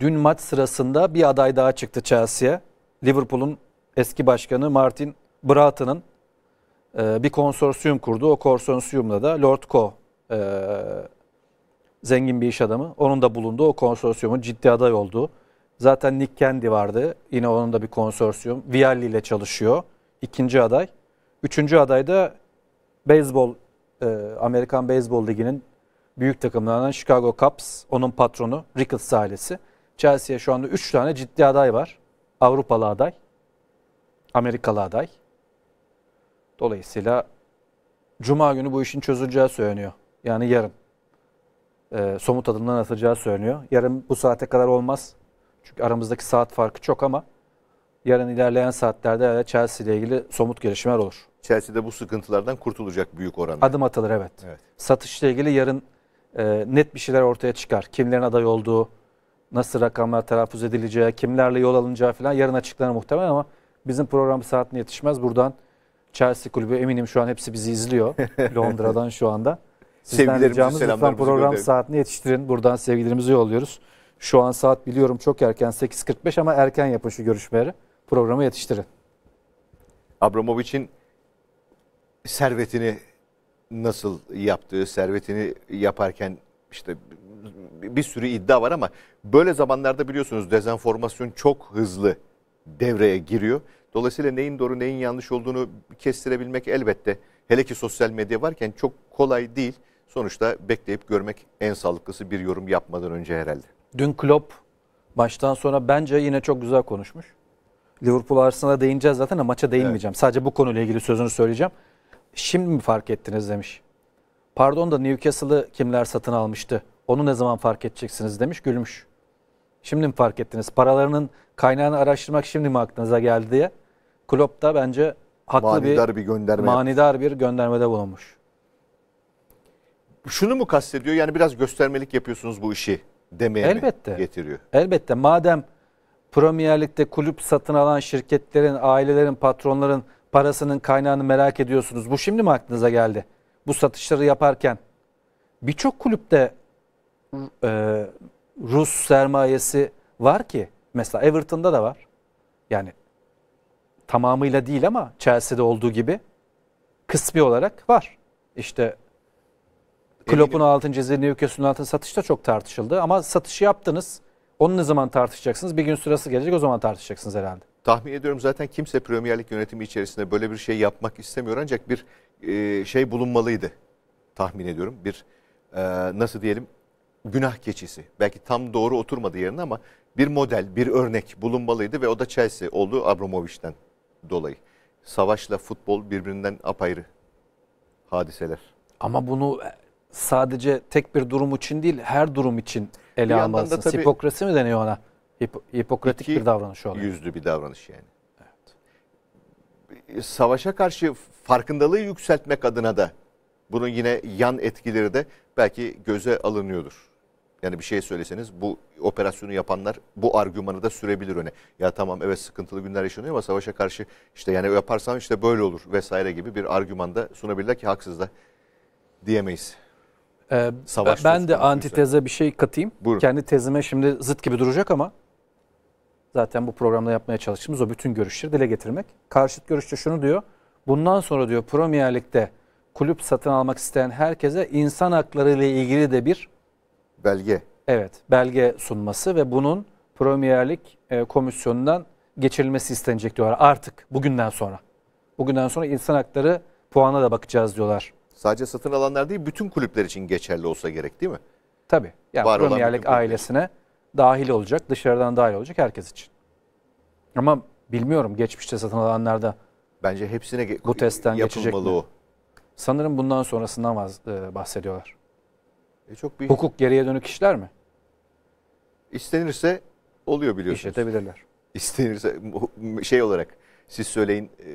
dün maç sırasında bir aday daha çıktı Chelsea'ye. Liverpool'un eski başkanı Martin Broughton'ın bir konsorsiyum kurdu. O konsorsiyumda da Lord Co zengin bir iş adamı. Onun da bulunduğu o konsorsiyumun ciddi aday olduğu. Zaten Nick Candy vardı. Yine onun da bir konsorsiyum. Vialli ile çalışıyor. İkinci aday. Üçüncü aday da beyzbol, e, Amerikan Beyzbol Ligi'nin büyük takımlarından Chicago Cubs. Onun patronu Ricketts ailesi. Chelsea'ye şu anda üç tane ciddi aday var. Avrupalı aday, Amerikalı aday. Dolayısıyla Cuma günü bu işin çözüleceği söyleniyor. Yani yarın. E, somut adımdan atacağı söyleniyor. Yarın bu saate kadar olmaz. Çünkü aramızdaki saat farkı çok ama yarın ilerleyen saatlerde Chelsea ile ilgili somut gelişmeler olur. Chelsea'de bu sıkıntılardan kurtulacak büyük oranda. Adım atılır, evet. Evet. Satışla ilgili yarın e, net bir şeyler ortaya çıkar. Kimlerin aday olduğu, nasıl rakamlar telaffuz edileceği, kimlerle yol alınacağı falan yarın açıklanır muhtemelen ama bizim program saatine yetişmez. Buradan Chelsea kulübü, eminim şu an hepsi bizi izliyor Londra'dan şu anda. Sizden ricamız lütfen program saatini yetiştirin. Buradan sevgilerimizi yolluyoruz. Şu an saat biliyorum çok erken, sekiz kırk beş, ama erken yapın şu görüşmeleri. Programı yetiştirin. Abramovich'in servetini nasıl yaptığı, servetini yaparken işte bir sürü iddia var ama böyle zamanlarda biliyorsunuz dezenformasyon çok hızlı devreye giriyor. Dolayısıyla neyin doğru neyin yanlış olduğunu kestirebilmek elbette, hele ki sosyal medya varken, çok kolay değil. Sonuçta bekleyip görmek en sağlıklısı, bir yorum yapmadan önce herhalde. Dün Klopp maçtan sonra bence yine çok güzel konuşmuş. Liverpool Arsenal'a değineceğiz zaten ama maça değinmeyeceğim. Evet. Sadece bu konuyla ilgili sözünü söyleyeceğim. Şimdi mi fark ettiniz demiş. Pardon da Newcastle'ı kimler satın almıştı? Onu ne zaman fark edeceksiniz demiş, gülmüş. Şimdi mi fark ettiniz? Paralarının kaynağını araştırmak şimdi mi aklınıza geldi diye. Klopp da bence haklı, manidar bir, bir gönderme manidar yapmış. bir göndermede bulunmuş. Şunu mu kastediyor? Yani biraz göstermelik yapıyorsunuz bu işi demeye elbette mi getiriyor? Elbette. Madem Premier Lig'de kulüp satın alan şirketlerin, ailelerin, patronların parasının kaynağını merak ediyorsunuz. Bu şimdi mi aklınıza geldi? Bu satışları yaparken birçok kulüpte e, Rus sermayesi var ki. Mesela Everton'da da var. Yani tamamıyla değil ama Chelsea'de olduğu gibi kısmi olarak var. İşte Klopp'un altın cezeri, Newcastle'un altın satış da çok tartışıldı. Ama satışı yaptınız. Onu ne zaman tartışacaksınız? Bir gün sırası gelecek, o zaman tartışacaksınız herhalde. Tahmin ediyorum zaten kimse Premier Lig yönetimi içerisinde böyle bir şey yapmak istemiyor. Ancak bir e, şey bulunmalıydı tahmin ediyorum. Bir e, nasıl diyelim, günah keçisi. Belki tam doğru oturmadı yerine ama bir model, bir örnek bulunmalıydı ve o da Chelsea oldu Abramovich'ten dolayı. Savaşla futbol birbirinden apayrı hadiseler. Ama bunu sadece tek bir durum için değil, her durum için ele almalısınız. Hipokrasi mi deniyor ona? Hip hipokratik bir davranış oluyor. Yüzlü bir davranış yani. Evet. Savaşa karşı farkındalığı yükseltmek adına da bunun yine yan etkileri de belki göze alınıyordur. Yani bir şey söyleseniz bu operasyonu yapanlar bu argümanı da sürebilir öne. Ya tamam, evet sıkıntılı günler yaşanıyor ama savaşa karşı işte yani yaparsam işte böyle olur vesaire gibi bir argüman da sunabilirler ki haksız da diyemeyiz. Ee, Savaş ben de antiteze bir şey katayım. Buyurun. Kendi tezime şimdi zıt gibi duracak ama zaten bu programda yapmaya çalıştığımız o bütün görüşleri dile getirmek. Karşıt görüşte şunu diyor. Bundan sonra diyor Premier Lig'de kulüp satın almak isteyen herkese insan hakları ile ilgili de bir belge. Evet, belge sunması ve bunun Premier Lig komisyonundan geçirilmesi istenecek diyorlar. Artık bugünden sonra. Bugünden sonra insan hakları puanına da bakacağız diyorlar. Sadece satın alanlar değil, bütün kulüpler için geçerli olsa gerek değil mi? Tabii. Yani var Premier Lig ailesine dahil olacak, dışarıdan dahil olacak herkes için. Ama bilmiyorum geçmişte satın alanlarda bence hepsine bu testten geçecek mi? O. Sanırım bundan sonrasından bahsediyorlar. E çok büyük. Hukuk geriye dönük işler mi? İstenirse oluyor biliyorsunuz. İşletebilirler. İstenirse şey olarak siz söyleyin, e,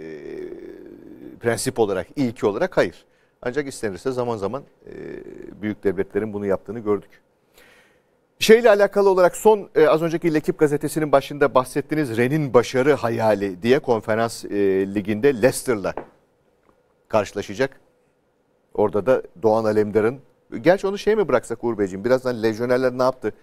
prensip olarak, ilki olarak hayır. Ancak istenirse zaman zaman e, büyük devletlerin bunu yaptığını gördük. Şeyle alakalı olarak son e, az önceki L'Ekip gazetesinin başında bahsettiğiniz Rennes'in başarı hayali diye konferans e, liginde Leicester'la karşılaşacak. Orada da Doğan Alemdar'ın, gerçi onu şey mi bıraksak Uğur Beyciğim, birazdan lejyonerler ne yaptı?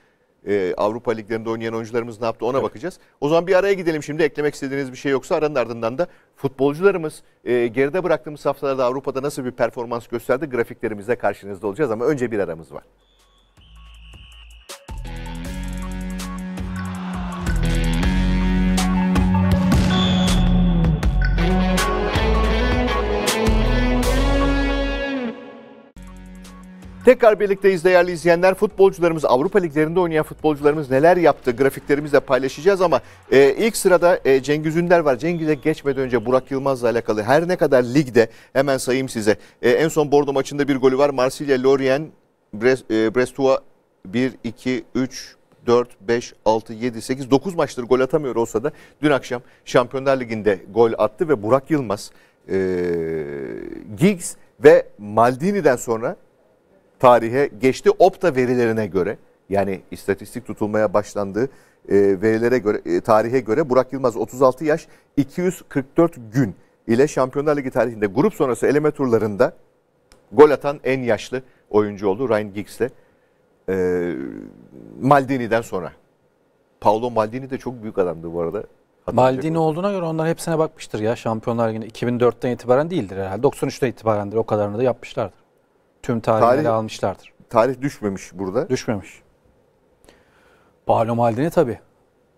E, Avrupa liglerinde oynayan oyuncularımız ne yaptı, ona evet bakacağız. O zaman bir araya gidelim şimdi, eklemek istediğiniz bir şey yoksa aranın ardından da futbolcularımız e, geride bıraktığımız haftalarda Avrupa'da nasıl bir performans gösterdi grafiklerimizle karşınızda olacağız ama önce bir aramız var. Tekrar birlikteyiz değerli izleyenler. Futbolcularımız, Avrupa liglerinde oynayan futbolcularımız neler yaptı grafiklerimizle paylaşacağız ama e, ilk sırada e, Cengiz Ünder var. Cengiz'e geçmeden önce Burak Yılmaz'la alakalı her ne kadar ligde, hemen sayayım size. E, en son Bordo maçında bir golü var. Marsilya, Lorient, Brest, e, Brestois bir, iki, üç, dört, beş, altı, yedi, sekiz, dokuz maçtır gol atamıyor olsa da dün akşam Şampiyonlar Ligi'nde gol attı ve Burak Yılmaz, e, Giggs ve Maldini'den sonra tarihe geçti. Opta verilerine göre, yani istatistik tutulmaya başlandığı e, verilere göre, e, tarihe göre Burak Yılmaz otuz altı yaş iki yüz kırk dört gün ile Şampiyonlar Ligi tarihinde grup sonrası eleme turlarında gol atan en yaşlı oyuncu oldu. Ryan Giggs'le e, Maldini'den sonra. Paolo Maldini de çok büyük adamdı bu arada. Maldini olduğuna göre onlar hepsine bakmıştır ya. Şampiyonlar Ligi'ne iki bin dörtten itibaren değildir herhalde. doksan üçten itibarendir. O kadarını da yapmışlardır. Tüm tarihleri tarih, almışlardır. Tarih düşmemiş burada. Düşmemiş. Paolo Maldini tabii.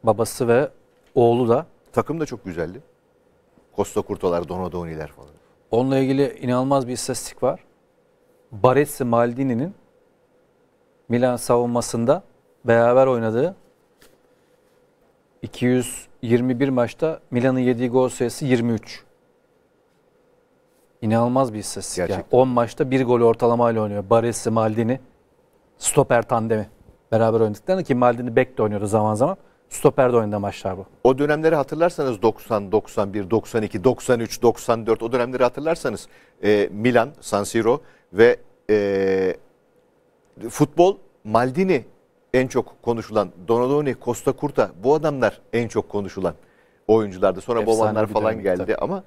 Babası ve oğlu da. Takım da çok güzeldi. Costa Curto'lar, Donadoni'ler falan. Onunla ilgili inanılmaz bir istatistik var. Baresi Maldini'nin Milan savunmasında beraber oynadığı iki yüz yirmi bir maçta Milan'ın yediği gol sayısı yirmi üç. İnanılmaz bir istatistik. Yani on maçta bir gol ortalamayla oynuyor. Baresi, Maldini, stoper tandemi beraber oynadıklarında, ki Maldini bek de oynuyordu zaman zaman. Stoper de oynadığı maçlar bu. O dönemleri hatırlarsanız doksan, doksan bir, doksan iki, doksan üç, doksan dört o dönemleri hatırlarsanız e, Milan, San Siro ve e, futbol, Maldini en çok konuşulan, Donadoni, Costa Curta, bu adamlar en çok konuşulan oyunculardı. Sonra Bobanlar falan geldi tabii. Ama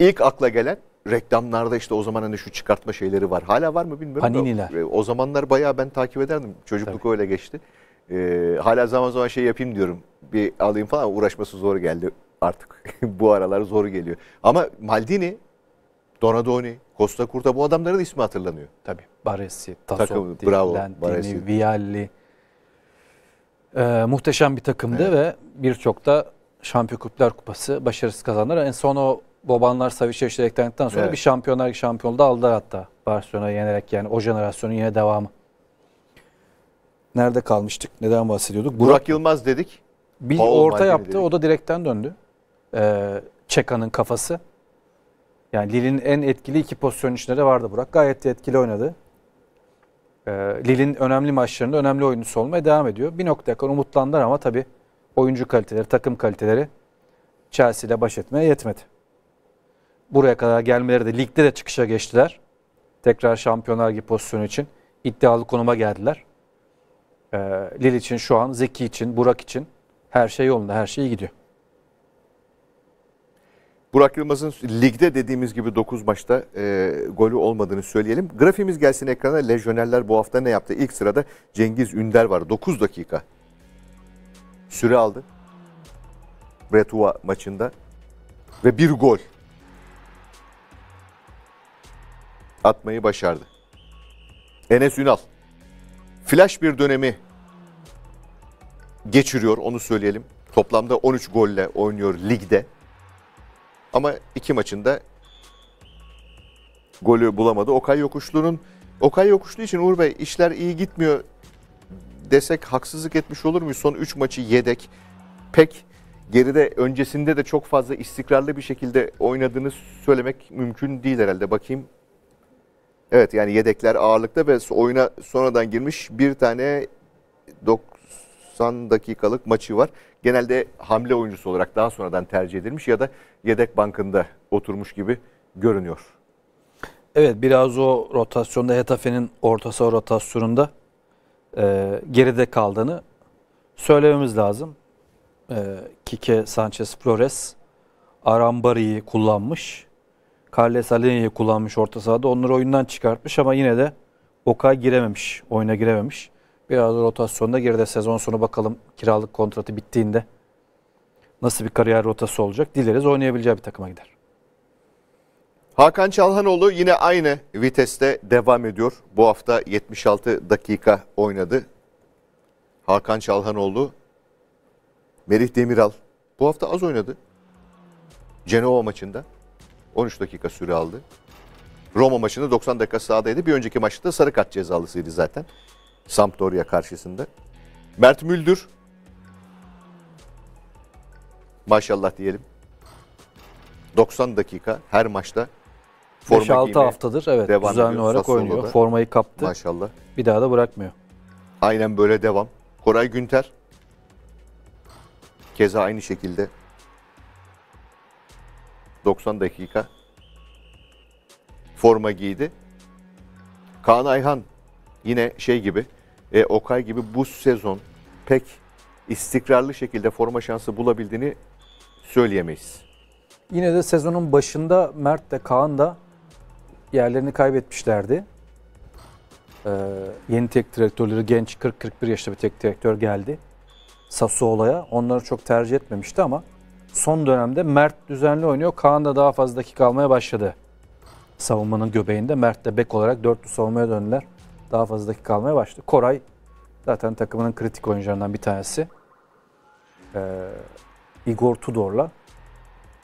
İlk akla gelen reklamlarda işte o zaman hani şu çıkartma şeyleri var. Hala var mı bilmiyorum. Paniniler. Da, o zamanlar bayağı ben takip ederdim. Çocukluk Tabii. öyle geçti. Ee, hala zaman zaman şey yapayım diyorum. Bir alayım falan, uğraşması zor geldi artık. Bu aralar zor geliyor. Ama Maldini, Donadoni, Costa Curta, bu adamların ismi hatırlanıyor. Tabii. Baresi, Tassotti, Lentini, Vialli. Ee, muhteşem bir takımdı evet. Ve birçok da Şampiyon Kulüpler Kupası başarısı kazandılar. En son o Bobanlar Savic'e eklendikten sonra evet. bir şampiyonlar şampiyonluğu aldılar hatta. Barcelona'yı yenerek, yani o jenerasyonun yine devamı. Nerede kalmıştık? Neden bahsediyorduk? Burak, Burak Yılmaz dedik. Bir Paul orta Maldini yaptı. Dedik. O da direkten döndü. Ee, Çeka'nın kafası. Yani Lille'in en etkili iki pozisyonun içinde de vardı Burak. Gayet de etkili oynadı. Ee, Lille'in önemli maçlarında önemli oyuncusu olmaya devam ediyor. Bir noktaya kadar umutlandılar ama tabii oyuncu kaliteleri, takım kaliteleri Chelsea ile baş etmeye yetmedi. Buraya kadar gelmeleri de, ligde de çıkışa geçtiler. Tekrar Şampiyonlar Ligi pozisyonu için iddialı konuma geldiler. Ee, Lille için şu an, Zeki için, Burak için her şey yolunda, her şey iyi gidiyor. Burak Yılmaz'ın ligde dediğimiz gibi dokuz maçta e, golü olmadığını söyleyelim. Grafimiz gelsin ekrana. Lejyonerler bu hafta ne yaptı? İlk sırada Cengiz Ünder var. dokuz dakika süre aldı Bretua maçında ve bir gol atmayı başardı. Enes Ünal flash bir dönemi geçiriyor, onu söyleyelim. Toplamda on üç golle oynuyor ligde. Ama iki maçında golü bulamadı. Okay Yokuşlu'nun Okay Yokuşlu için Uğur Bey işler iyi gitmiyor desek haksızlık etmiş olur muyuz? Son üç maçı yedek. Pek geride, öncesinde de çok fazla istikrarlı bir şekilde oynadığını söylemek mümkün değil herhalde. Bakayım. Evet, yani yedekler ağırlıkta ve oyuna sonradan girmiş bir tane doksan dakikalık maçı var. Genelde hamle oyuncusu olarak daha sonradan tercih edilmiş ya da yedek bankında oturmuş gibi görünüyor. Evet, biraz o rotasyonda, Hetafe'nin orta saha rotasyonunda e, geride kaldığını söylememiz lazım. E, Kike Sanchez Flores, Arambari'yi kullanmış. Carles Aleni'yi kullanmış orta sahada. Onları oyundan çıkartmış ama yine de Oka girememiş. Oyuna girememiş. Biraz rotasyonda geride, sezon sonu bakalım kiralık kontratı bittiğinde nasıl bir kariyer rotası olacak. Dileriz oynayabileceği bir takıma gider. Hakan Çalhanoğlu yine aynı viteste devam ediyor. Bu hafta yetmiş altı dakika oynadı. Hakan Çalhanoğlu, Merih Demiral bu hafta az oynadı. Genova maçında on üç dakika süre aldı. Roma maçında doksan dakika sahadaydı. Bir önceki maçta sarı kart cezalısıydı zaten. Sampdoria karşısında. Mert Müldür. Maşallah diyelim. doksan dakika her maçta forma beş altı haftadır evet düzenli olarak oynuyor. Formayı kaptı. Maşallah. Bir daha da bırakmıyor. Aynen böyle devam. Koray Günter. Keza aynı şekilde. doksan dakika forma giydi. Kaan Ayhan yine şey gibi, e, Okay gibi bu sezon pek istikrarlı şekilde forma şansı bulabildiğini söyleyemeyiz. Yine de sezonun başında Mert de Kaan da yerlerini kaybetmişlerdi. Ee, yeni tek direktörleri genç kırk kırk bir yaşında bir tek direktör geldi. Sassuolo'ya. Onları çok tercih etmemişti ama son dönemde Mert düzenli oynuyor. Kaan da daha fazla dakika almaya başladı. Savunmanın göbeğinde Mert de bek olarak dörtlü savunmaya döndüler. Daha fazla dakika almaya başladı. Koray zaten takımının kritik oyuncularından bir tanesi. Ee, Igor Tudor'la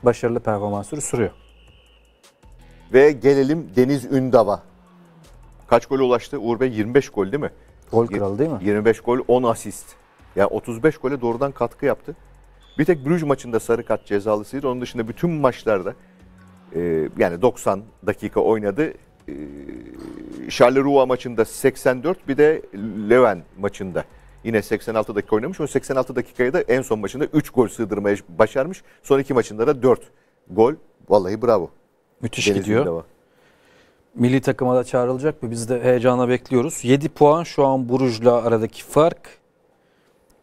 başarılı performansları sürüyor. Ve gelelim Deniz Ündav'a. Kaç gole ulaştı Uğur Bey? yirmi beş gol değil mi? Gol kralı değil mi? yirmi beş gol, on asist. Yani otuz beş gole doğrudan katkı yaptı. Bir tek Brüj maçında sarı kart cezalısıydı. Onun dışında bütün maçlarda e, yani doksan dakika oynadı. E, Charleroi maçında seksen dört, bir de Leuven maçında yine seksen altı dakika oynamış. O seksen altı dakikaya da en son maçında üç gol sığdırmaya başarmış. Son iki maçında da dört gol. Vallahi bravo. Müthiş Denizli'de gidiyor. Var. Milli takıma da çağrılacak mı? Biz de heyecanla bekliyoruz. yedi puan şu an Brugge'la aradaki fark.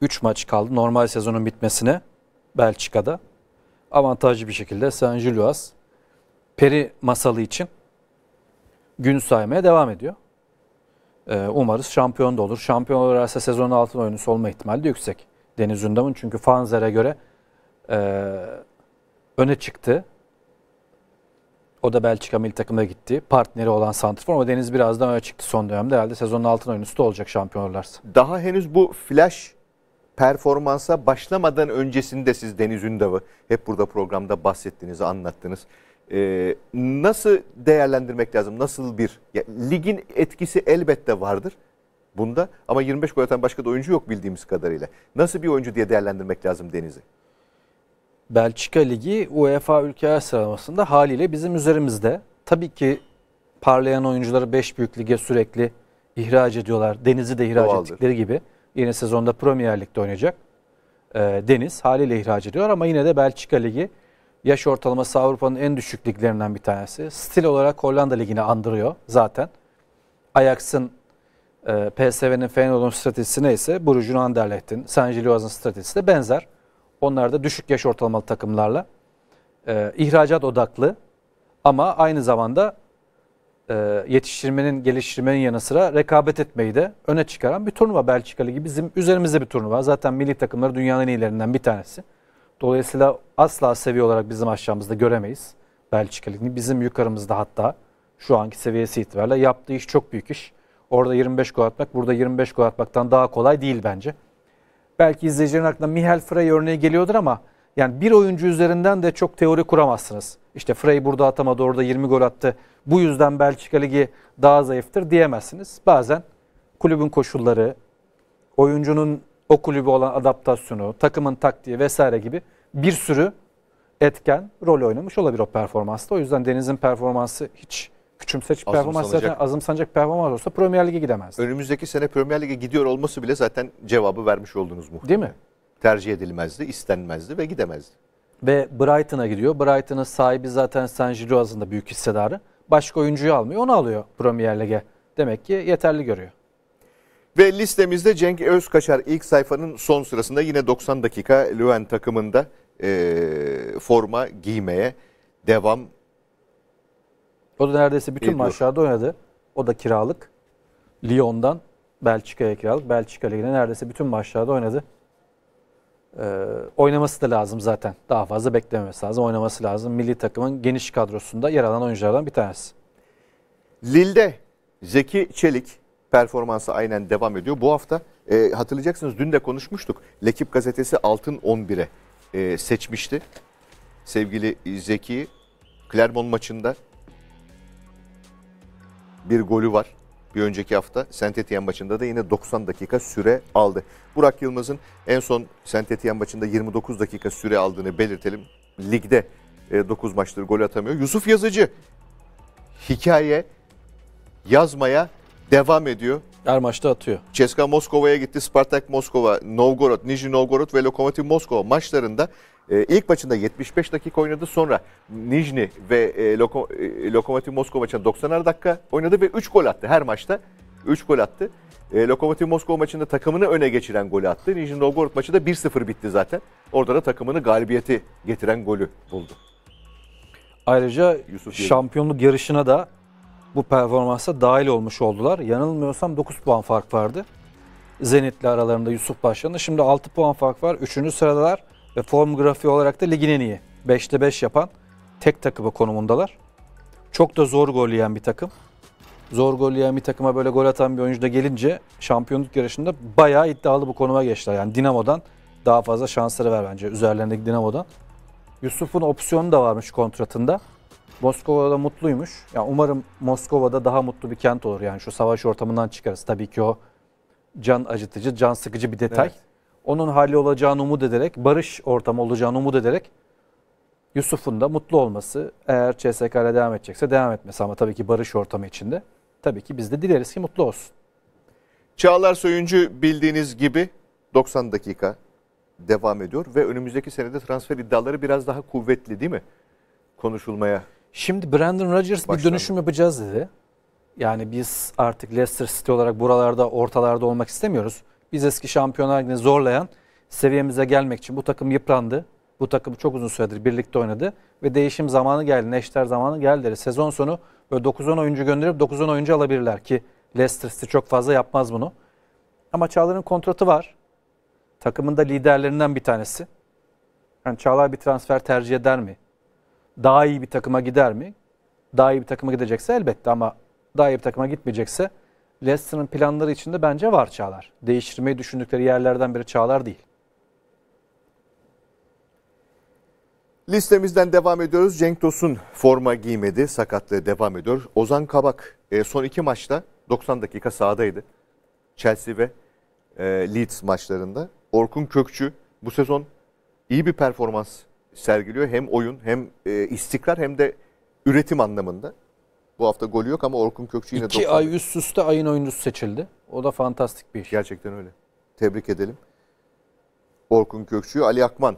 üç maç kaldı normal sezonun bitmesine Belçika'da. Avantajlı bir şekilde Saint-Gilloise peri masalı için gün saymaya devam ediyor. Ee, umarız şampiyon da olur. Şampiyon olursa sezonun altın oyuncusu olma ihtimali de yüksek. Deniz Ündam'ın çünkü Fanzer'e göre e, öne çıktı. O da Belçika milli takımına gitti. Partneri olan santrfor ama Deniz birazdan öne çıktı son dönemde. Herhalde sezonun altın oyuncusu da olacak şampiyon olursa. Daha henüz bu flash performansa başlamadan öncesinde siz Deniz Ündav'ı hep burada programda bahsettiniz, anlattınız. Ee, nasıl değerlendirmek lazım? Nasıl bir... Ya, ligin etkisi elbette vardır bunda ama yirmi beş gol atan başka da oyuncu yok bildiğimiz kadarıyla. Nasıl bir oyuncu diye değerlendirmek lazım Deniz'i? Belçika Ligi UEFA ülkeler sıralamasında haliyle bizim üzerimizde. Tabii ki parlayan oyuncuları beş büyük lige sürekli ihraç ediyorlar. Deniz'i de ihraç Doğaldır. ettikleri gibi. Yine sezonda Premier Lig'de oynayacak ee, Deniz haliyle ihraç ediyor ama yine de Belçika Ligi yaş ortalaması Avrupa'nın en düşük liglerinden bir tanesi. Stil olarak Hollanda Ligi'ni andırıyor zaten. Ajax'ın, e, P S V'nin, Feyenoord'un stratejisi neyse Brugge'un, Anderlecht'in, Saint-Gilloise'ın stratejisi de benzer. Onlar da düşük yaş ortalamalı takımlarla e, ihracat odaklı ama aynı zamanda e, yetiştirmenin, geliştirmenin yanı sıra rekabet etmeyi de öne çıkaran bir turnuva. Belçika Ligi bizim üzerimizde bir turnuva. Zaten milli takımları dünyanın en iyilerinden bir tanesi. Dolayısıyla asla seviye olarak bizim aşağımızda göremeyiz Belçika Ligi'ni. Bizim yukarımızda hatta şu anki seviyesi itibariyle yaptığı iş çok büyük iş. Orada yirmi beş gol atmak, burada yirmi beş gol atmaktan daha kolay değil bence. Belki izleyicilerin aklına Michael Frey örneği geliyordur ama yani bir oyuncu üzerinden de çok teori kuramazsınız. İşte Frey burada atamadı, orada yirmi gol attı. Bu yüzden Belçika Ligi daha zayıftır diyemezsiniz. Bazen kulübün koşulları, oyuncunun o kulübe olan adaptasyonu, takımın taktiği vesaire gibi bir sürü etken rol oynamış olabilir o performansta. O yüzden Deniz'in performansı hiç küçümseç performans zaten azımsanacak performans olsa Premier Lig'e gidemez. Önümüzdeki sene Premier Lig'e gidiyor olması bile zaten cevabı vermiş oldunuz muhtemelen. Değil mi? Tercih edilmezdi, istenmezdi ve gidemezdi. Ve Brighton'a gidiyor. Brighton'ın sahibi zaten Saint-Gilloise'ın da büyük hissedarı. Başka oyuncuyu almıyor, onu alıyor Premier Lig'e. Demek ki yeterli görüyor. Ve listemizde Cenk Özkaçar ilk sayfanın son sırasında yine doksan dakika Leuven takımında e, forma giymeye devam. O da neredeyse bütün ediyor. Maçlarda oynadı. O da kiralık. Lyon'dan Belçika'ya kiralık. Belçika Ligi'ne neredeyse bütün maçlarda oynadı. E, oynaması da lazım zaten. Daha fazla beklememesi lazım. Oynaması lazım. Milli takımın geniş kadrosunda yer alan oyunculardan bir tanesi. Lille'de Zeki Çelik performansı aynen devam ediyor. Bu hafta e, hatırlayacaksınız dün de konuşmuştuk. L'Ekip gazetesi Altın on bire e, seçmişti. Sevgili Zeki Clermont maçında bir golü var. Bir önceki hafta Saint-Étienne maçında da yine doksan dakika süre aldı. Burak Yılmaz'ın en son Saint-Étienne maçında yirmi dokuz dakika süre aldığını belirtelim. Ligde dokuz maçtır gol atamıyor. Yusuf Yazıcı hikaye yazmaya devam ediyor. Her maçta atıyor. C S K A Moskova'ya gitti. Spartak Moskova, Novgorod, Nizhny Novgorod ve Lokomotiv Moskova maçlarında ilk maçında yetmiş beş dakika oynadı. Sonra Nizhny ve Loko, Lokomotiv Moskova maçında doksanar dakika oynadı ve üç gol attı her maçta. üç gol attı. Lokomotiv Moskova maçında takımını öne geçiren golü attı. Nizhny Novgorod maçı da bir sıfır bitti zaten. Orada da takımını galibiyeti getiren golü buldu. Ayrıca Yusuf şampiyonluk yarışına da bu performansa dahil olmuş oldular. Yanılmıyorsam dokuz puan fark vardı Zenit'le aralarında Yusuf Paşa'nın. Şimdi altı puan fark var. üçüncü sıradalar ve form grafiği olarak da ligin en iyi. beşte beş yapan tek takımı konumundalar. Çok da zor gol yiyen bir takım. Zor gol yiyen bir takıma böyle gol atan bir oyuncu da gelince şampiyonluk yarışında bayağı iddialı bu konuma geçtiler. Yani Dinamo'dan daha fazla şansları var bence. Üzerlerindeki Dinamo'dan. Yusuf'un opsiyonu da varmış kontratında. Moskova'da mutluymuş. Yani umarım Moskova'da daha mutlu bir kent olur. Yani şu savaş ortamından çıkarız. Tabii ki o can acıtıcı, can sıkıcı bir detay. Evet. Onun hali olacağını umut ederek, barış ortamı olacağını umut ederek Yusuf'un da mutlu olması, eğer C S K A'ya devam edecekse devam etmesi, ama tabii ki barış ortamı içinde. Tabii ki biz de dileriz ki mutlu olsun. Çağlar Söyüncü bildiğiniz gibi doksan dakika devam ediyor ve önümüzdeki senede transfer iddiaları biraz daha kuvvetli değil mi? Konuşulmaya. Şimdi Brandon Rodgers başlandı. Bir dönüşüm yapacağız dedi. Yani biz artık Leicester City olarak buralarda, ortalarda olmak istemiyoruz. Biz eski Şampiyonlar Ligi'ni zorlayan, seviyemize gelmek için bu takım yıprandı. Bu takım çok uzun süredir birlikte oynadı ve değişim zamanı geldi, neşter zamanı geldi dedi. Sezon sonu böyle dokuz on oyuncu gönderip dokuz on oyuncu alabilirler ki Leicester City çok fazla yapmaz bunu. Ama Çağlar'ın kontratı var. Takımın da liderlerinden bir tanesi. Yani Çağlar bir transfer tercih eder mi? Daha iyi bir takıma gider mi? Daha iyi bir takıma gidecekse elbette, ama daha iyi bir takıma gitmeyecekse Leicester'ın planları içinde bence var Çağlar. Değiştirmeyi düşündükleri yerlerden biri Çağlar değil. Listemizden devam ediyoruz. Cenk Tosun forma giymedi. Sakatlığı devam ediyor. Ozan Kabak son iki maçta doksan dakika sahadaydı. Chelsea ve Leeds maçlarında. Orkun Kökçü bu sezon iyi bir performans sergiliyor. Hem oyun hem istikrar hem de üretim anlamında. Bu hafta golü yok ama Orkun Kökçü yine iki doksan. Ay üst üste ayın oyuncusu seçildi. O da fantastik bir iş. Gerçekten öyle. Tebrik edelim. Orkun Kökçü, Ali Akman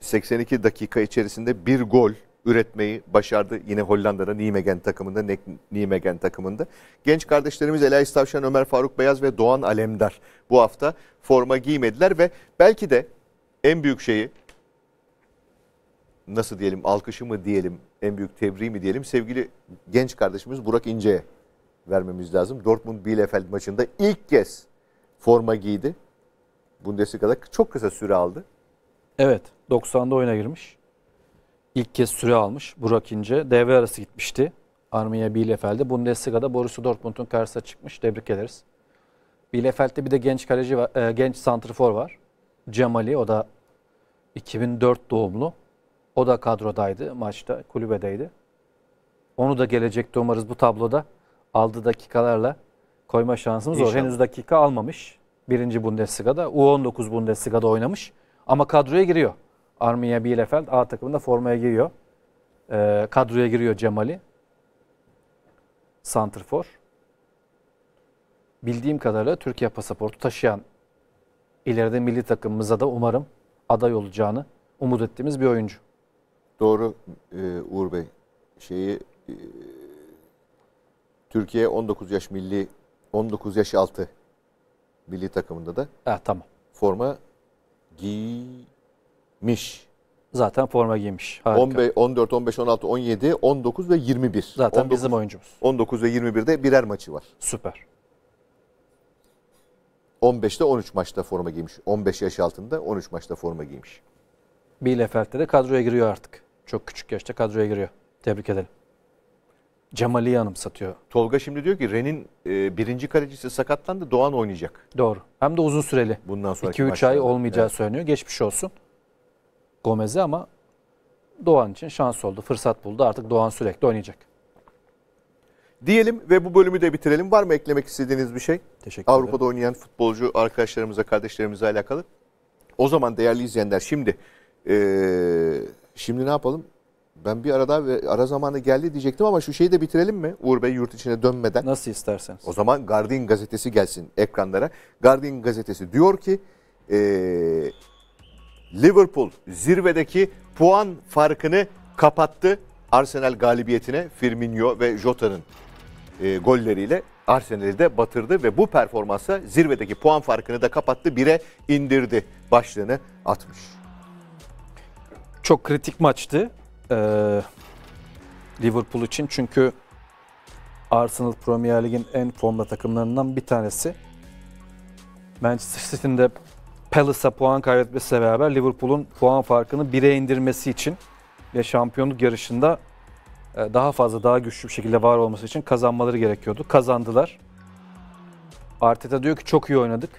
seksen iki dakika içerisinde bir gol üretmeyi başardı. Yine Hollanda'da Nijmegen takımında, Nijmegen takımında. Genç kardeşlerimiz Ela İstavşan, Ömer Faruk Beyaz ve Doğan Alemdar bu hafta forma giymediler ve belki de en büyük şeyi, nasıl diyelim, alkışı mı diyelim, en büyük tebriği mi diyelim, sevgili genç kardeşimiz Burak İnce'ye vermemiz lazım. Dortmund Bielefeld maçında ilk kez forma giydi. Bundesliga'da çok kısa süre aldı. Evet, doksanda oyuna girmiş. İlk kez süre almış Burak İnce. Devre arası gitmişti Arminia Bielefeld'e. Bundesliga'da Borussia Dortmund'un karşısına çıkmış. Tebrik ederiz. Bielefeld'de bir de genç kaleci var, genç santrfor var. Cem Ali, o da iki bin dört doğumlu. O da kadrodaydı maçta, kulübedeydi. Onu da gelecekte umarız bu tabloda aldığı dakikalarla koyma şansımız İnşallah. Var. Henüz dakika almamış. Birinci Bundesliga'da, U on dokuz Bundesliga'da oynamış. Ama kadroya giriyor. Arminia Bielefeld A takımında formaya giriyor. Ee, kadroya giriyor Cem Ali. Santrfor. Bildiğim kadarıyla Türkiye pasaportu taşıyan, ileride milli takımımıza da umarım aday olacağını umut ettiğimiz bir oyuncu. Doğru e, Uğur Bey. Şeyi e, Türkiye on dokuz yaş milli, on dokuz yaş altı milli takımında da ha, tamam. forma giymiş. Zaten forma giymiş. Harika. on beş, on dört, on beş, on altı, on yedi, on dokuz ve yirmi bir. Zaten on dokuz, bizim oyuncumuz. on dokuz ve yirmi birde birer maçı var. Süper. on beşte on üç maçta forma giymiş. on beş yaş altında on üç maçta forma giymiş. Bielefeld'de de kadroya giriyor artık. Çok küçük yaşta kadroya giriyor. Tebrik edelim. Cemali'yi anımsatıyor. Tolga şimdi diyor ki Ren'in e, birinci kalecisi sakatlandı, Doğan oynayacak. Doğru. Hem de uzun süreli. Bundan sonraki iki üç ay olmayacağı evet. söyleniyor. Geçmiş olsun Gomez'e, ama Doğan için şans oldu. Fırsat buldu. Artık Doğan sürekli oynayacak. diyelim ve bu bölümü de bitirelim. Var mı eklemek istediğiniz bir şey? Teşekkür Avrupa'da ederim. Oynayan futbolcu arkadaşlarımıza, kardeşlerimize alakalı. O zaman değerli izleyenler şimdi ee, şimdi ne yapalım? Ben bir arada ve ara zamanı geldi diyecektim ama şu şeyi de bitirelim mi? Uğur Bey yurt içine dönmeden. Nasıl isterseniz. O zaman Guardian gazetesi gelsin ekranlara. Guardian gazetesi diyor ki ee, Liverpool zirvedeki puan farkını kapattı. Arsenal galibiyetine Firmino ve Jota'nın e, golleriyle Arsenal'i de batırdı ve bu performansa zirvedeki puan farkını da kapattı, bire indirdi başlığını atmış. Çok kritik maçtı ee, Liverpool için, çünkü Arsenal Premier Lig'in en formda takımlarından bir tanesi. Manchester City'nin de Palace'a puan kaybetmesiyle beraber Liverpool'un puan farkını bire indirmesi için ve şampiyonluk yarışında daha fazla, daha güçlü bir şekilde var olması için kazanmaları gerekiyordu. Kazandılar. Arteta diyor ki çok iyi oynadık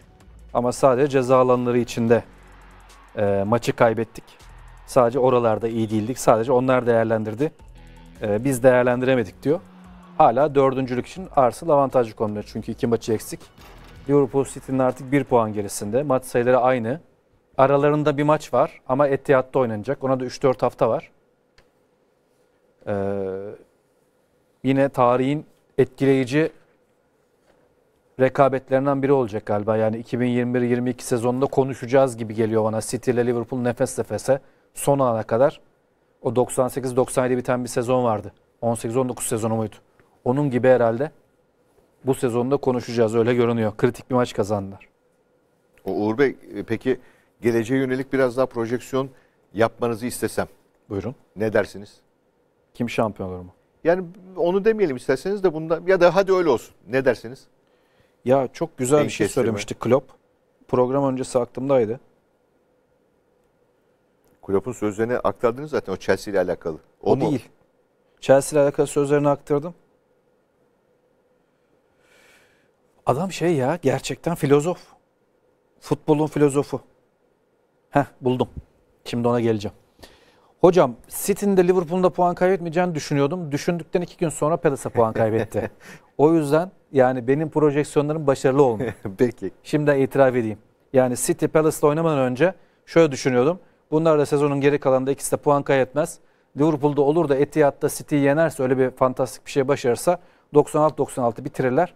ama sadece ceza alanları içinde e, maçı kaybettik. Sadece oralarda iyi değildik. Sadece onlar değerlendirdi. E, biz değerlendiremedik diyor. Hala dördüncülük için Arsenal avantajlı konumda. Çünkü iki maçı eksik. Liverpool City'nin artık bir puan gerisinde. Maç sayıları aynı. Aralarında bir maç var ama Etihad'da oynanacak. Ona da üç dört hafta var. Ee, yine tarihin etkileyici rekabetlerinden biri olacak galiba. Yani iki bin yirmi bir yirmi iki sezonunda konuşacağız gibi geliyor bana. City ile Liverpool nefes nefese son ana kadar. O doksan sekiz doksan yedi biten bir sezon vardı. on sekiz on dokuz sezonu muydu? Onun gibi herhalde bu sezonda konuşacağız, öyle görünüyor. Kritik bir maç kazandılar. O Uğur Bey, peki geleceğe yönelik biraz daha projeksiyon yapmanızı istesem. Buyurun. Ne dersiniz? Kim şampiyon olur mu? Yani onu demeyelim isterseniz de bunda, ya da hadi öyle olsun. Ne dersiniz? Ya çok güzel en bir şey söylemişti Klopp. Program öncesi aklımdaydı. Klopp'un sözlerini aktardınız zaten, o Chelsea ile alakalı. O, o değil. Chelsea ile alakalı sözlerini aktardım. Adam şey ya, gerçekten filozof. Futbolun filozofu. Heh, buldum. Şimdi ona geleceğim. Hocam, City'nin de Liverpool'un da puan kaybetmeyeceğini düşünüyordum. Düşündükten iki gün sonra Palace'a puan kaybetti. O yüzden yani benim projeksiyonlarım başarılı olmuyor. Peki. Şimdi itiraf edeyim. Yani City Palace'la oynamadan önce şöyle düşünüyordum. Bunlar da sezonun geri kalanında ikisi de puan kaybetmez. Liverpool'da olur da Etihad'da City'yi yenerse, öyle bir fantastik bir şey başarırsa doksan altı doksan altı bitirirler.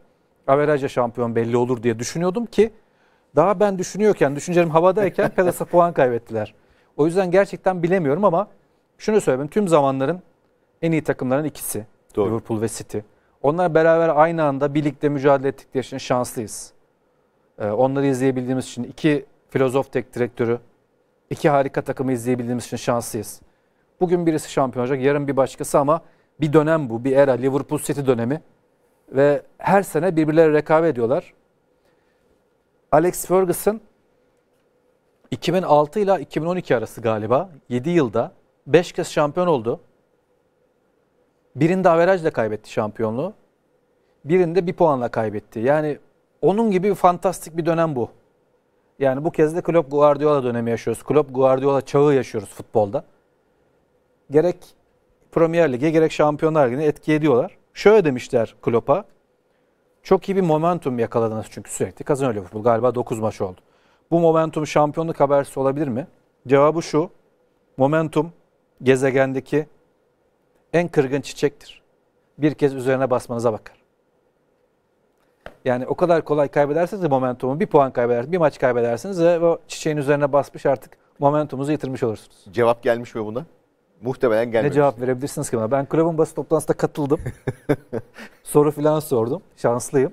Averajla şampiyon belli olur diye düşünüyordum ki daha ben düşünüyorken, düşüncelerim havadayken Palace'a puan kaybettiler. O yüzden gerçekten bilemiyorum ama şunu söyleyeyim. Tüm zamanların en iyi takımların ikisi. Doğru. Liverpool ve City. Onlar beraber aynı anda birlikte mücadele ettikleri için şanslıyız. Ee, onları izleyebildiğimiz için, iki filozof tek direktörü, iki harika takımı izleyebildiğimiz için şanslıyız. Bugün birisi şampiyon olacak, yarın bir başkası ama bir dönem bu. Bir era, Liverpool City dönemi. Ve her sene birbirleri rekabet ediyorlar. Alex Ferguson iki bin altı ile iki bin on iki arası galiba yedi yılda beş kez şampiyon oldu. Birinde averajla kaybetti şampiyonluğu. Birinde bir puanla kaybetti. Yani onun gibi bir fantastik bir dönem bu. Yani bu kez de Klopp Guardiola dönemi yaşıyoruz. Klopp Guardiola çağı yaşıyoruz futbolda. Gerek Premier Lig'e gerek Şampiyonlar Ligi'ne etki ediyorlar. Şöyle demişler Klopp'a. Çok iyi bir momentum yakaladınız çünkü sürekli kazanıyor Liverpool. Galiba dokuz maç oldu. Bu momentum şampiyonluk habercisi olabilir mi? Cevabı şu. Momentum gezegendeki en kırgın çiçektir. Bir kez üzerine basmanıza bakar. Yani o kadar kolay kaybedersiniz de momentumu, bir puan kaybedersiniz, bir maç kaybedersiniz ve o çiçeğin üzerine basmış, artık momentumunuzu yitirmiş olursunuz. Cevap gelmiş mi buna? Muhtemelen gelmemiş. Ne cevap verebilirsiniz ki buna? Ben Klopp'un basın toplantısına katıldım. Soru filan sordum. Şanslıyım.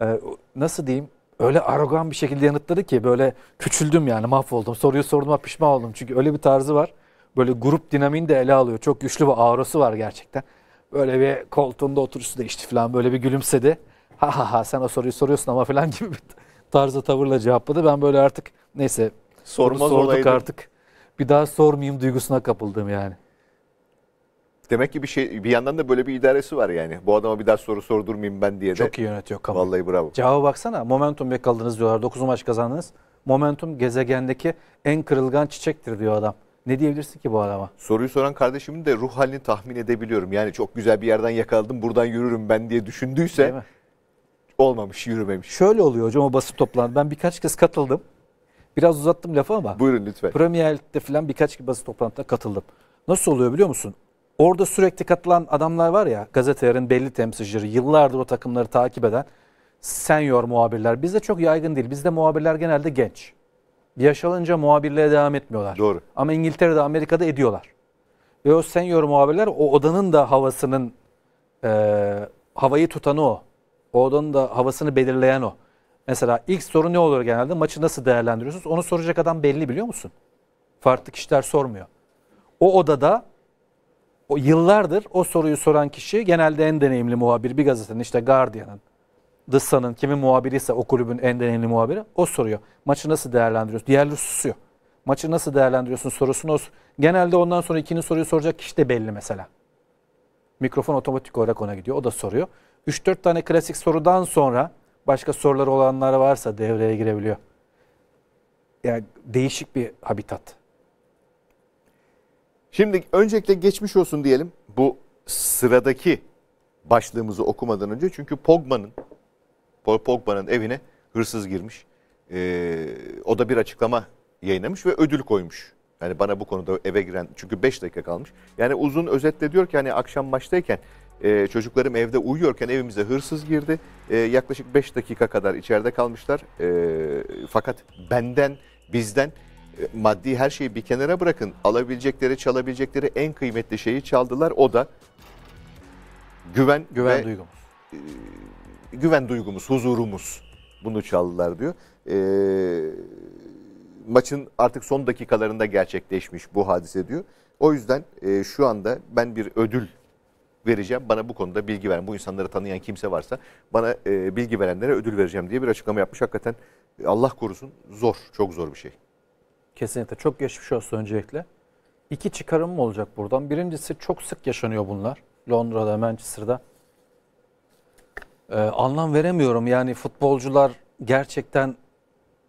Ee, nasıl diyeyim? Öyle arogan bir şekilde yanıtladı ki böyle küçüldüm yani, mahvoldum. Soruyu sorduğuma pişman oldum. Çünkü öyle bir tarzı var. Böyle grup dinamiğini de ele alıyor. Çok güçlü bir aurası var gerçekten. Böyle bir koltuğunda oturuşu değişti falan. Böyle bir gülümsedi. Ha ha ha sen o soruyu soruyorsun ama falan gibi bir tarzda tavırla cevapladı. Ben böyle artık neyse. Sormaz olaydım. Artık. Bir daha sormayayım duygusuna kapıldım yani. Demek ki bir şey, bir yandan da böyle bir idaresi var yani. Bu adama bir daha soru sordurmayayım ben diye de. Çok iyi yönetiyor kamuoyu. Vallahi bravo. Cevaba baksana. Momentum yakaladınız diyorlar. dokuz maç kazandınız. Momentum gezegendeki en kırılgan çiçektir diyor adam. Ne diyebilirsin ki bu adama? Soruyu soran kardeşimin de ruh halini tahmin edebiliyorum. Yani çok güzel bir yerden yakaladım, buradan yürürüm ben diye düşündüyse olmamış, yürümemiş. Şöyle oluyor hocam o basın toplantı. Ben birkaç kez katıldım. Biraz uzattım lafı ama. Buyurun lütfen. Premier Lig'de falan birkaç basın toplantısına katıldım. Nasıl oluyor biliyor musun? Orada sürekli katılan adamlar var ya, gazetelerin belli temsilcileri, yıllardır o takımları takip eden senior muhabirler. Bizde çok yaygın değil. Bizde muhabirler genelde genç. Yaş alınca muhabirliğe devam etmiyorlar. Doğru. Ama İngiltere'de, Amerika'da ediyorlar. Ve o senior muhabirler o odanın da havasının, e, havayı tutanı o. O odanın da havasını belirleyen o. Mesela ilk soru ne olur genelde? Maçı nasıl değerlendiriyorsunuz? Onu soracak adam belli, biliyor musun? Farklı kişiler sormuyor. O odada o yıllardır o soruyu soran kişi genelde en deneyimli muhabir. Bir gazetenin, işte Guardian'ın, The Sun'ın, kimin muhabiriyse o kulübün en deneyimli muhabiri, o soruyor. Maçı nasıl değerlendiriyorsun? Diğerleri susuyor. Maçı nasıl değerlendiriyorsun sorusunu o genelde, ondan sonra ikinci soruyu soracak kişi de belli mesela. Mikrofon otomatik olarak ona gidiyor. O da soruyor. üç dört tane klasik sorudan sonra başka soruları olanlar varsa devreye girebiliyor. Yani değişik bir habitat. Şimdi öncelikle geçmiş olsun diyelim bu sıradaki başlığımızı okumadan önce. Çünkü Pogba'nın Pogba'nın evine hırsız girmiş. Ee, o da bir açıklama yayınlamış ve ödül koymuş. Yani bana bu konuda eve giren, çünkü beş dakika kalmış. Yani uzun özetle diyor ki hani akşam maçtayken e, çocuklarım evde uyuyorken evimize hırsız girdi. E, yaklaşık beş dakika kadar içeride kalmışlar. E, fakat benden, bizden e, maddi her şeyi bir kenara bırakın. Alabilecekleri, çalabilecekleri en kıymetli şeyi çaldılar. O da güven, güven ve, duygumuz. E, güven duygumuz, huzurumuz. Bunu çaldılar diyor. E, maçın artık son dakikalarında gerçekleşmiş bu hadise diyor. O yüzden e, şu anda ben bir ödül vereceğim. Bana bu konuda bilgi veren, bu insanları tanıyan kimse varsa bana e, bilgi verenlere ödül vereceğim diye bir açıklama yapmış. Hakikaten Allah korusun, zor, çok zor bir şey. Kesinlikle. Çok geçmiş olsun öncelikle. İki çıkarımım olacak buradan. Birincisi, çok sık yaşanıyor bunlar. Londra'da, Manchester'da. Ee, anlam veremiyorum. Yani futbolcular gerçekten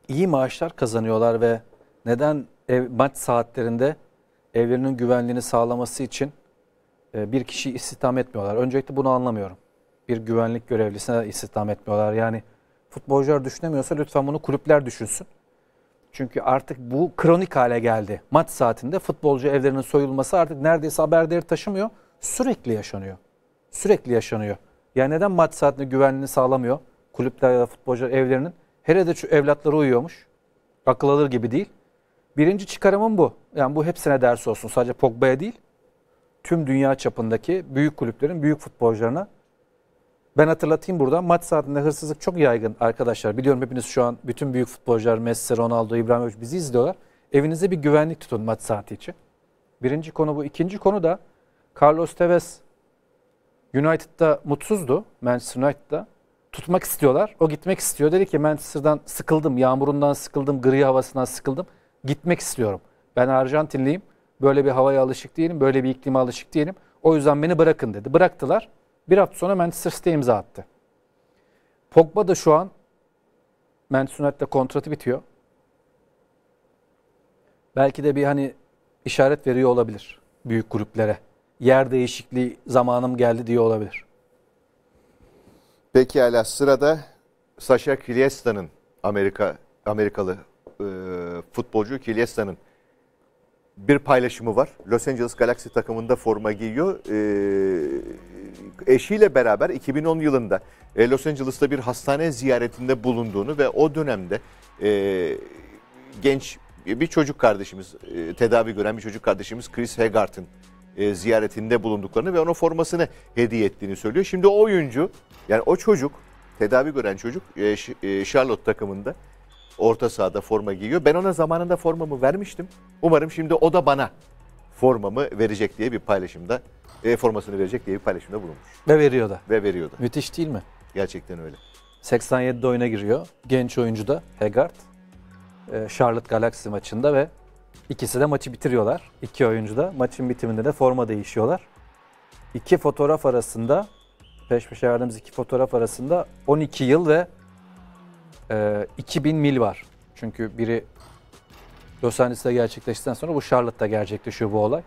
iyi maaşlar kazanıyorlar ve neden ev, maç saatlerinde evlerinin güvenliğini sağlaması için e, bir kişiyi istihdam etmiyorlar? Öncelikle bunu anlamıyorum. Bir güvenlik görevlisine istihdam etmiyorlar. Yani futbolcular düşünemiyorsa lütfen bunu kulüpler düşünsün. Çünkü artık bu kronik hale geldi. Maç saatinde futbolcu evlerinin soyulması artık neredeyse haber değeri taşımıyor. Sürekli yaşanıyor. Sürekli yaşanıyor. Yani neden maç saatinde güvenliğini sağlamıyor kulüpler ya da futbolcular evlerinin? Herhalde şu evlatları uyuyormuş. Akıl alır gibi değil. Birinci çıkarımım bu. Yani bu hepsine ders olsun. Sadece Pogba'ya değil, tüm dünya çapındaki büyük kulüplerin büyük futbolcularına. Ben hatırlatayım burada. Maç saatinde hırsızlık çok yaygın arkadaşlar. Biliyorum hepiniz şu an, bütün büyük futbolcular, Messi, Ronaldo, İbrahimovic bizi izliyorlar. Evinize bir güvenlik tutun maç saati için. Birinci konu bu. İkinci konu da Carlos Tevez United'da mutsuzdu. Manchester United'da. Tutmak istiyorlar. O gitmek istiyor. Dedi ki Manchester'dan sıkıldım. Yağmurundan sıkıldım. Gri havasından sıkıldım. Gitmek istiyorum. Ben Arjantinliyim. Böyle bir havaya alışık değilim. Böyle bir iklime alışık değilim. O yüzden beni bırakın dedi. Bıraktılar. Bir hafta sonra Manchester City'ye imza attı. Pogba da şu an Manchester United'da kontratı bitiyor. Belki de bir hani işaret veriyor olabilir büyük kulüplere. Yer değişikliği zamanım geldi diye olabilir. Peki hala sırada Sasha Kilyesta'nın, Amerika Amerikalı e, futbolcu Kilyesta'nın bir paylaşımı var. Los Angeles Galaxy takımında forma giyiyor. E, eşiyle beraber iki bin on yılında e, Los Angeles'ta bir hastane ziyaretinde bulunduğunu ve o dönemde e, genç bir çocuk kardeşimiz, e, tedavi gören bir çocuk kardeşimiz Chris Haygart'ın E, ziyaretinde bulunduklarını ve ona formasını hediye ettiğini söylüyor. Şimdi o oyuncu, yani o çocuk, tedavi gören çocuk e, e, Charlotte takımında orta sahada forma giyiyor. Ben ona zamanında formamı vermiştim. Umarım şimdi o da bana formamı verecek diye bir paylaşımda, e, formasını verecek diye bir paylaşımda bulunmuş. Ve veriyor da. Ve veriyor da. Müthiş değil mi? Gerçekten öyle. seksen yedide oyuna giriyor. Genç oyuncu da Haggard. E, Charlotte Galaxy maçında ve İkisi de maçı bitiriyorlar. İki oyuncu da maçın bitiminde de forma değişiyorlar. İki fotoğraf arasında, peş peşe verdiğimiz iki fotoğraf arasında on iki yıl ve e, iki bin mil var. Çünkü biri Los Angeles'ta gerçekleştikten sonra bu Charlotte'da gerçekleşiyor bu olay.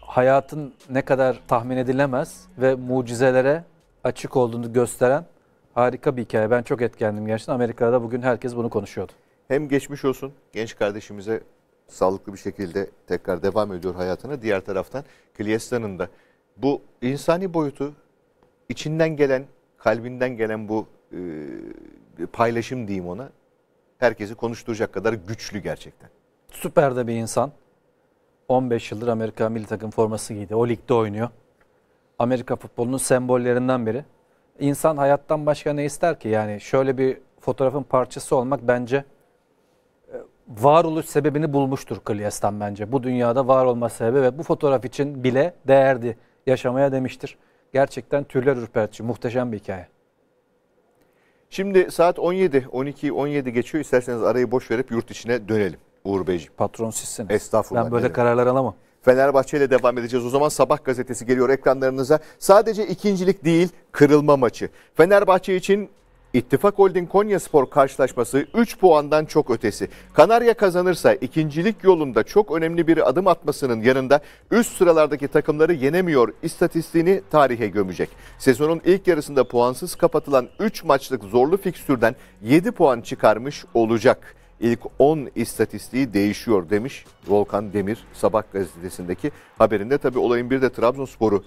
Hayatın ne kadar tahmin edilemez ve mucizelere açık olduğunu gösteren harika bir hikaye. Ben çok etkilendim gerçekten. Amerika'da bugün herkes bunu konuşuyordu. Hem geçmiş olsun genç kardeşimize, sağlıklı bir şekilde tekrar devam ediyor hayatına. Diğer taraftan Kliesta'nın da bu insani boyutu, içinden gelen, kalbinden gelen bu e, paylaşım diyeyim ona, herkesi konuşturacak kadar güçlü gerçekten. Süper de bir insan. on beş yıldır Amerika milli takım forması giydi. O ligde oynuyor. Amerika futbolunun sembollerinden biri. İnsan hayattan başka ne ister ki? Yani şöyle bir fotoğrafın parçası olmak bence varoluş sebebini bulmuştur Kliestan bence. Bu dünyada var olma sebebi ve bu fotoğraf için bile değerdi yaşamaya demiştir. Gerçekten tüyler ürpertici, muhteşem bir hikaye. Şimdi saat on yedi, on iki on yedi geçiyor. İsterseniz arayı boş verip yurt içine dönelim Uğur Beyciğim. Patron sizsiniz. Estağfurullah. Ben böyle gelelim. Kararlar alamam. Fenerbahçe ile devam edeceğiz. O zaman Sabah gazetesi geliyor ekranlarınıza. Sadece ikincilik değil, kırılma maçı. Fenerbahçe için İttifak Holding Konyaspor karşılaşması üç puandan çok ötesi. Kanarya kazanırsa ikincilik yolunda çok önemli bir adım atmasının yanında üst sıralardaki takımları yenemiyor istatistiğini tarihe gömecek. Sezonun ilk yarısında puansız kapatılan üç maçlık zorlu fikstürden yedi puan çıkarmış olacak. İlk on istatistiği değişiyor demiş Volkan Demir Sabah gazetesindeki haberinde. Tabii olayın bir de Trabzonspor'u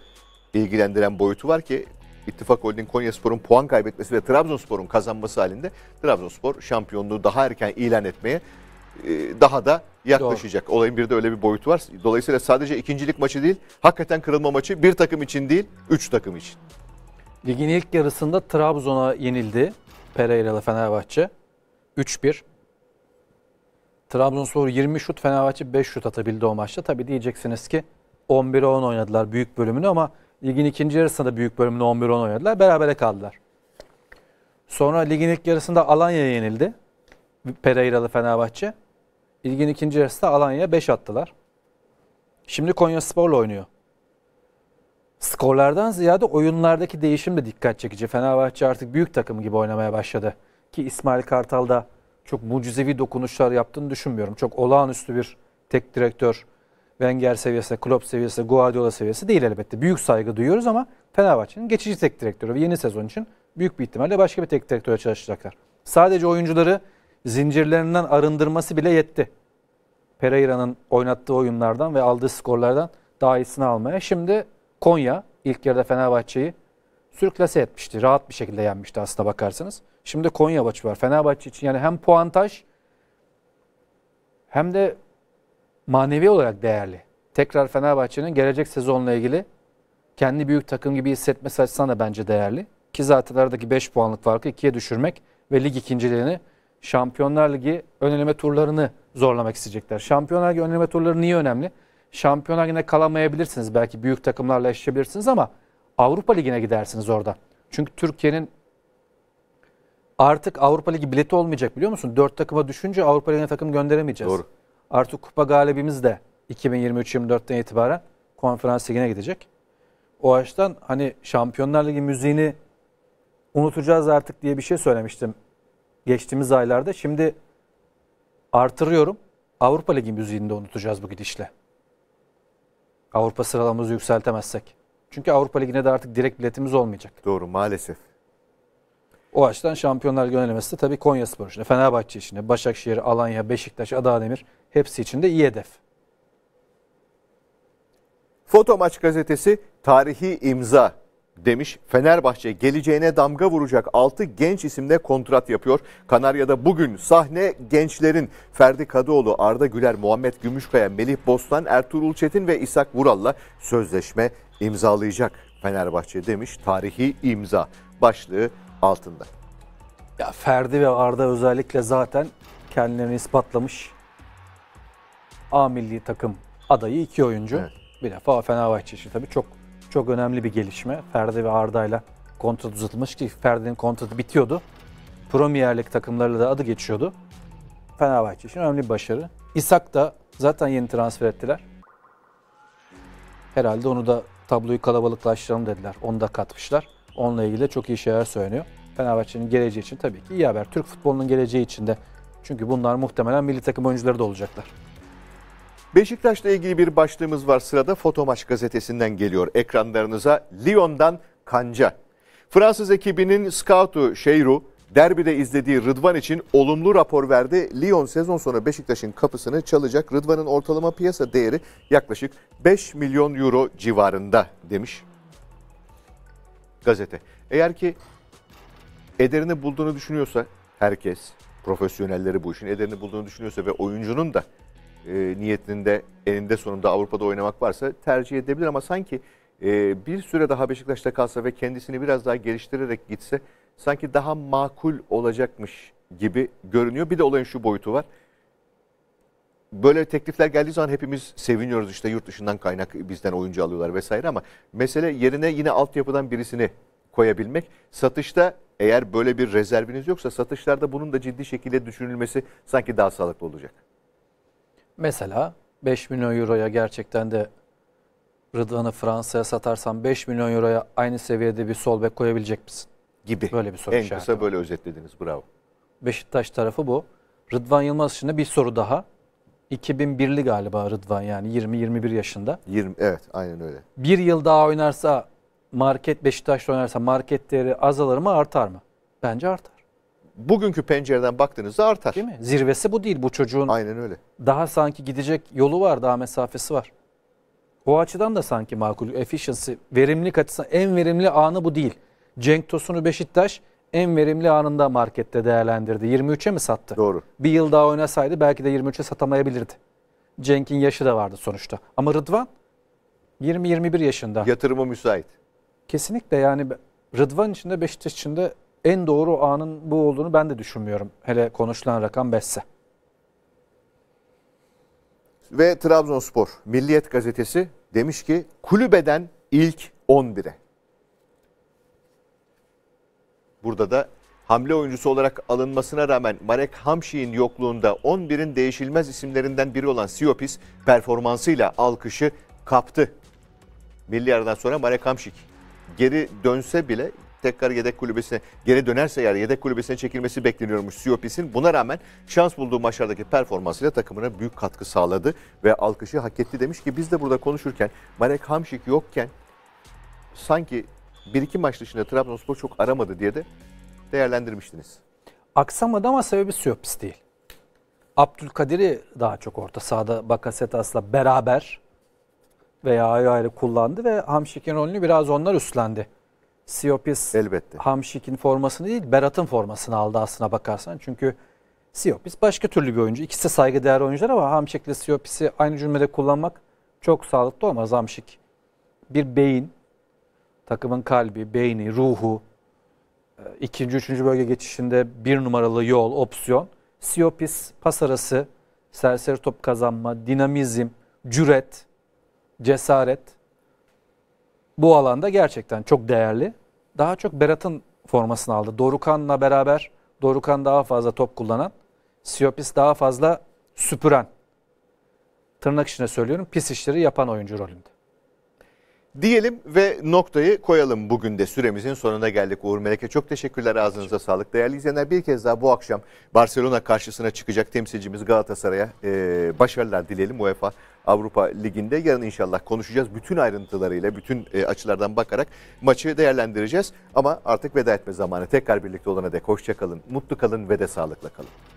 ilgilendiren boyutu var ki İttifak Holding Konyaspor'un puan kaybetmesi ve Trabzonspor'un kazanması halinde Trabzonspor şampiyonluğu daha erken ilan etmeye daha da yaklaşacak. Doğru. Olayın bir de öyle bir boyutu var. Dolayısıyla sadece ikincilik maçı değil, hakikaten kırılma maçı bir takım için değil, üç takım için. Ligin ilk yarısında Trabzon'a yenildi Pereira'lı Fenerbahçe üç bir. Trabzonspor yirmi şut, Fenerbahçe beş şut atabildi o maçta. Tabii diyeceksiniz ki on bire on oynadılar büyük bölümünü ama ligin ikinci yarısında büyük bölümünü on bir on oynadılar. Berabere kaldılar. Sonra ligin ilk yarısında Alanya'ya yenildi Pereira'lı Fenerbahçe. Ligin ikinci yarısında Alanya'ya beş attılar. Şimdi Konyaspor'la oynuyor. Skorlardan ziyade oyunlardaki değişim de dikkat çekici. Fenerbahçe artık büyük takım gibi oynamaya başladı. Ki İsmail Kartal da çok mucizevi dokunuşlar yaptığını düşünmüyorum. Çok olağanüstü bir tek direktör, Wenger seviyesi, Klopp seviyesi, Guardiola seviyesi değil elbette. Büyük saygı duyuyoruz ama Fenerbahçe'nin geçici tek direktörü ve yeni sezon için büyük bir ihtimalle başka bir tek direktöre çalışacaklar. Sadece oyuncuları zincirlerinden arındırması bile yetti. Pereira'nın oynattığı oyunlardan ve aldığı skorlardan daha iyisini almaya. Şimdi Konya ilk yarıda Fenerbahçe'yi sürklase etmişti. Rahat bir şekilde yenmişti aslına bakarsanız. Şimdi Konya maçı var. Fenerbahçe için yani hem puantaj hem de manevi olarak değerli. Tekrar Fenerbahçe'nin gelecek sezonla ilgili kendi büyük takım gibi hissetmesi açısından da bence değerli. Ki zaten aradaki beş puanlık farkı ikiye düşürmek ve lig ikinciliğini, Şampiyonlar Ligi öneleme turlarını zorlamak isteyecekler. Şampiyonlar Ligi öneleme turları niye önemli? Şampiyonlar Ligi'ne kalamayabilirsiniz. Belki büyük takımlarla eşleşebilirsiniz ama Avrupa Ligi'ne gidersiniz orada. Çünkü Türkiye'nin artık Avrupa Ligi bileti olmayacak, biliyor musun? dört takıma düşünce Avrupa Ligi'ne takım gönderemeyeceğiz. Doğru. Artık kupa galibimiz de iki bin yirmi üç yirmi dörtten itibaren Konferans Ligi'ne gidecek. O açıdan hani Şampiyonlar Ligi müziğini unutacağız artık diye bir şey söylemiştim geçtiğimiz aylarda. Şimdi artırıyorum. Avrupa Ligi müziğini de unutacağız bu gidişle. Avrupa sıralamamızı yükseltemezsek. Çünkü Avrupa Ligi'ne de artık direkt biletimiz olmayacak. Doğru, maalesef. O açıdan Şampiyonlar Ligi önerilmesi de tabii Konyaspor için, Fenerbahçe için, Başakşehir, Alanya, Beşiktaş, Adademir hepsi için de iyi hedef. Foto Maç gazetesi tarihi imza demiş. Fenerbahçe geleceğine damga vuracak altı genç isimle kontrat yapıyor. Kanarya'da bugün sahne gençlerin. Ferdi Kadıoğlu, Arda Güler, Muhammed Gümüşkaya, Melih Bostan, Ertuğrul Çetin ve İshak Vural'la sözleşme imzalayacak Fenerbahçe demiş. Tarihi imza başlığı altında. Ya Ferdi ve Arda özellikle zaten kendilerini ispatlamış A milli takım adayı iki oyuncu. Evet. Bir defa Fenerbahçe için tabii çok çok önemli bir gelişme. Ferdi ve Arda'yla kontrat uzatılmış ki Ferdi'nin kontratı bitiyordu. Premier Lig takımlarıyla da adı geçiyordu. Fenerbahçe için önemli bir başarı. İshak da zaten yeni transfer ettiler. Herhalde onu da tabloyu kalabalıklaştıralım dediler. Onu da katmışlar. Onunla ilgili de çok iyi şeyler söyleniyor. Fenerbahçe'nin geleceği için tabii ki iyi haber. Türk futbolunun geleceği için de Çünkü bunlar muhtemelen milli takım oyuncuları da olacaklar. Beşiktaş'la ilgili bir başlığımız var sırada. Fotomaç gazetesinden geliyor ekranlarınıza. Lyon'dan kanca. Fransız ekibinin scoutu Şeyru, derbide izlediği Rıdvan için olumlu rapor verdi. Lyon sezon sonu Beşiktaş'ın kapısını çalacak. Rıdvan'ın ortalama piyasa değeri yaklaşık beş milyon euro civarında demiş gazete. Eğer ki ederini bulduğunu düşünüyorsa herkes, profesyonelleri bu işin ederini bulduğunu düşünüyorsa ve oyuncunun da e, niyetinin de eninde sonunda Avrupa'da oynamak varsa tercih edebilir. Ama sanki e, bir süre daha Beşiktaş'ta kalsa ve kendisini biraz daha geliştirerek gitse sanki daha makul olacakmış gibi görünüyor. Bir de olayın şu boyutu var. Böyle teklifler geldiği zaman hepimiz seviniyoruz, işte yurt dışından kaynak bizden oyuncu alıyorlar vesaire, ama mesele yerine yine altyapıdan birisini koyabilmek. Satışta eğer böyle bir rezerviniz yoksa satışlarda bunun da ciddi şekilde düşünülmesi sanki daha sağlıklı olacak. Mesela beş milyon euroya gerçekten de Rıdvan'ı Fransa'ya satarsan beş milyon euroya aynı seviyede bir sol bek koyabilecek misin? Gibi. Böyle bir soru. En kısa şartı. Böyle özetlediniz. Bravo. Beşiktaş tarafı bu. Rıdvan Yılmaz için de bir soru daha. iki bin birli galiba Rıdvan, yani yirmi yirmi bir yaşında. yirmi, evet aynen öyle. Bir yıl daha oynarsa market, Beşiktaş'ta oynarsa market değeri azalır mı, artar mı? Bence artar. Bugünkü pencereden baktığınızda artar. Değil mi? Zirvesi bu değil bu çocuğun. Aynen öyle. Daha sanki gidecek yolu var, daha mesafesi var. O açıdan da sanki makul. Efficiency, verimlilik açısından en verimli anı bu değil. Cenk Tosun'u Beşiktaş en verimli anında markette değerlendirdi. yirmi üçe mi sattı? Doğru. Bir yıl daha oynasaydı belki de yirmi üçe satamayabilirdi. Cenk'in yaşı da vardı sonuçta. Ama Rıdvan yirmi yirmi bir yaşında. Yatırıma müsait. Kesinlikle, yani Rıdvan için de Beşiktaş için de en doğru anın bu olduğunu ben de düşünmüyorum. Hele konuşulan rakam beşse. Ve Trabzonspor Milliyet gazetesi demiş ki kulübeden ilk on bire. Burada da hamle oyuncusu olarak alınmasına rağmen Marek Hamşik'in yokluğunda on birin değişilmez isimlerinden biri olan Siopis performansıyla alkışı kaptı. Milli aradan sonra Marek Hamşik geri dönse bile, tekrar yedek kulübesine geri dönerse yani yedek kulübesine çekilmesi bekleniyormuş Siopis'in. Buna rağmen şans bulduğu maçlardaki performansıyla takımına büyük katkı sağladı ve alkışı hak etti demiş ki biz de burada konuşurken Marek Hamşik yokken sanki bir iki maç dışında Trabzonspor çok aramadı diye de değerlendirmiştiniz. Aksamadı ama sebebi Siopis değil. Abdülkadir'i daha çok orta sahada Bakasetas'la beraber veya ayrı ayrı kullandı ve Hamşik'in rolünü biraz onlar üstlendi. Siopis elbette Hamşik'in formasını değil Berat'ın formasını aldı aslına bakarsan. Çünkü Siopis başka türlü bir oyuncu. İkisi saygıdeğer oyuncular ama Hamşik ile Siopis'i aynı cümlede kullanmak çok sağlıklı olmaz. Hamşik bir beyin. Takımın kalbi, beyni, ruhu, ikinci, üçüncü bölge geçişinde bir numaralı yol, opsiyon. Siopis, pas arası, serseri top kazanma, dinamizm, cüret, cesaret. Bu alanda gerçekten çok değerli. Daha çok Berat'ın formasını aldı. Dorukan'la beraber, Dorukan daha fazla top kullanan, Siopis daha fazla süpüren, tırnak içinde söylüyorum, pis işleri yapan oyuncu rolünde. Diyelim ve noktayı koyalım bugün de. Süremizin sonuna geldik. Uğur Melek'e çok teşekkürler. Ağzınıza sağlık. Değerli izleyenler, bir kez daha bu akşam Barcelona karşısına çıkacak temsilcimiz Galatasaray'a e, başarılar dileyelim UEFA Avrupa Ligi'nde. Yarın inşallah konuşacağız. Bütün ayrıntılarıyla, bütün e, açılardan bakarak maçı değerlendireceğiz. Ama artık veda etme zamanı. Tekrar birlikte olana dek hoşça kalın, mutlu kalın ve de sağlıkla kalın.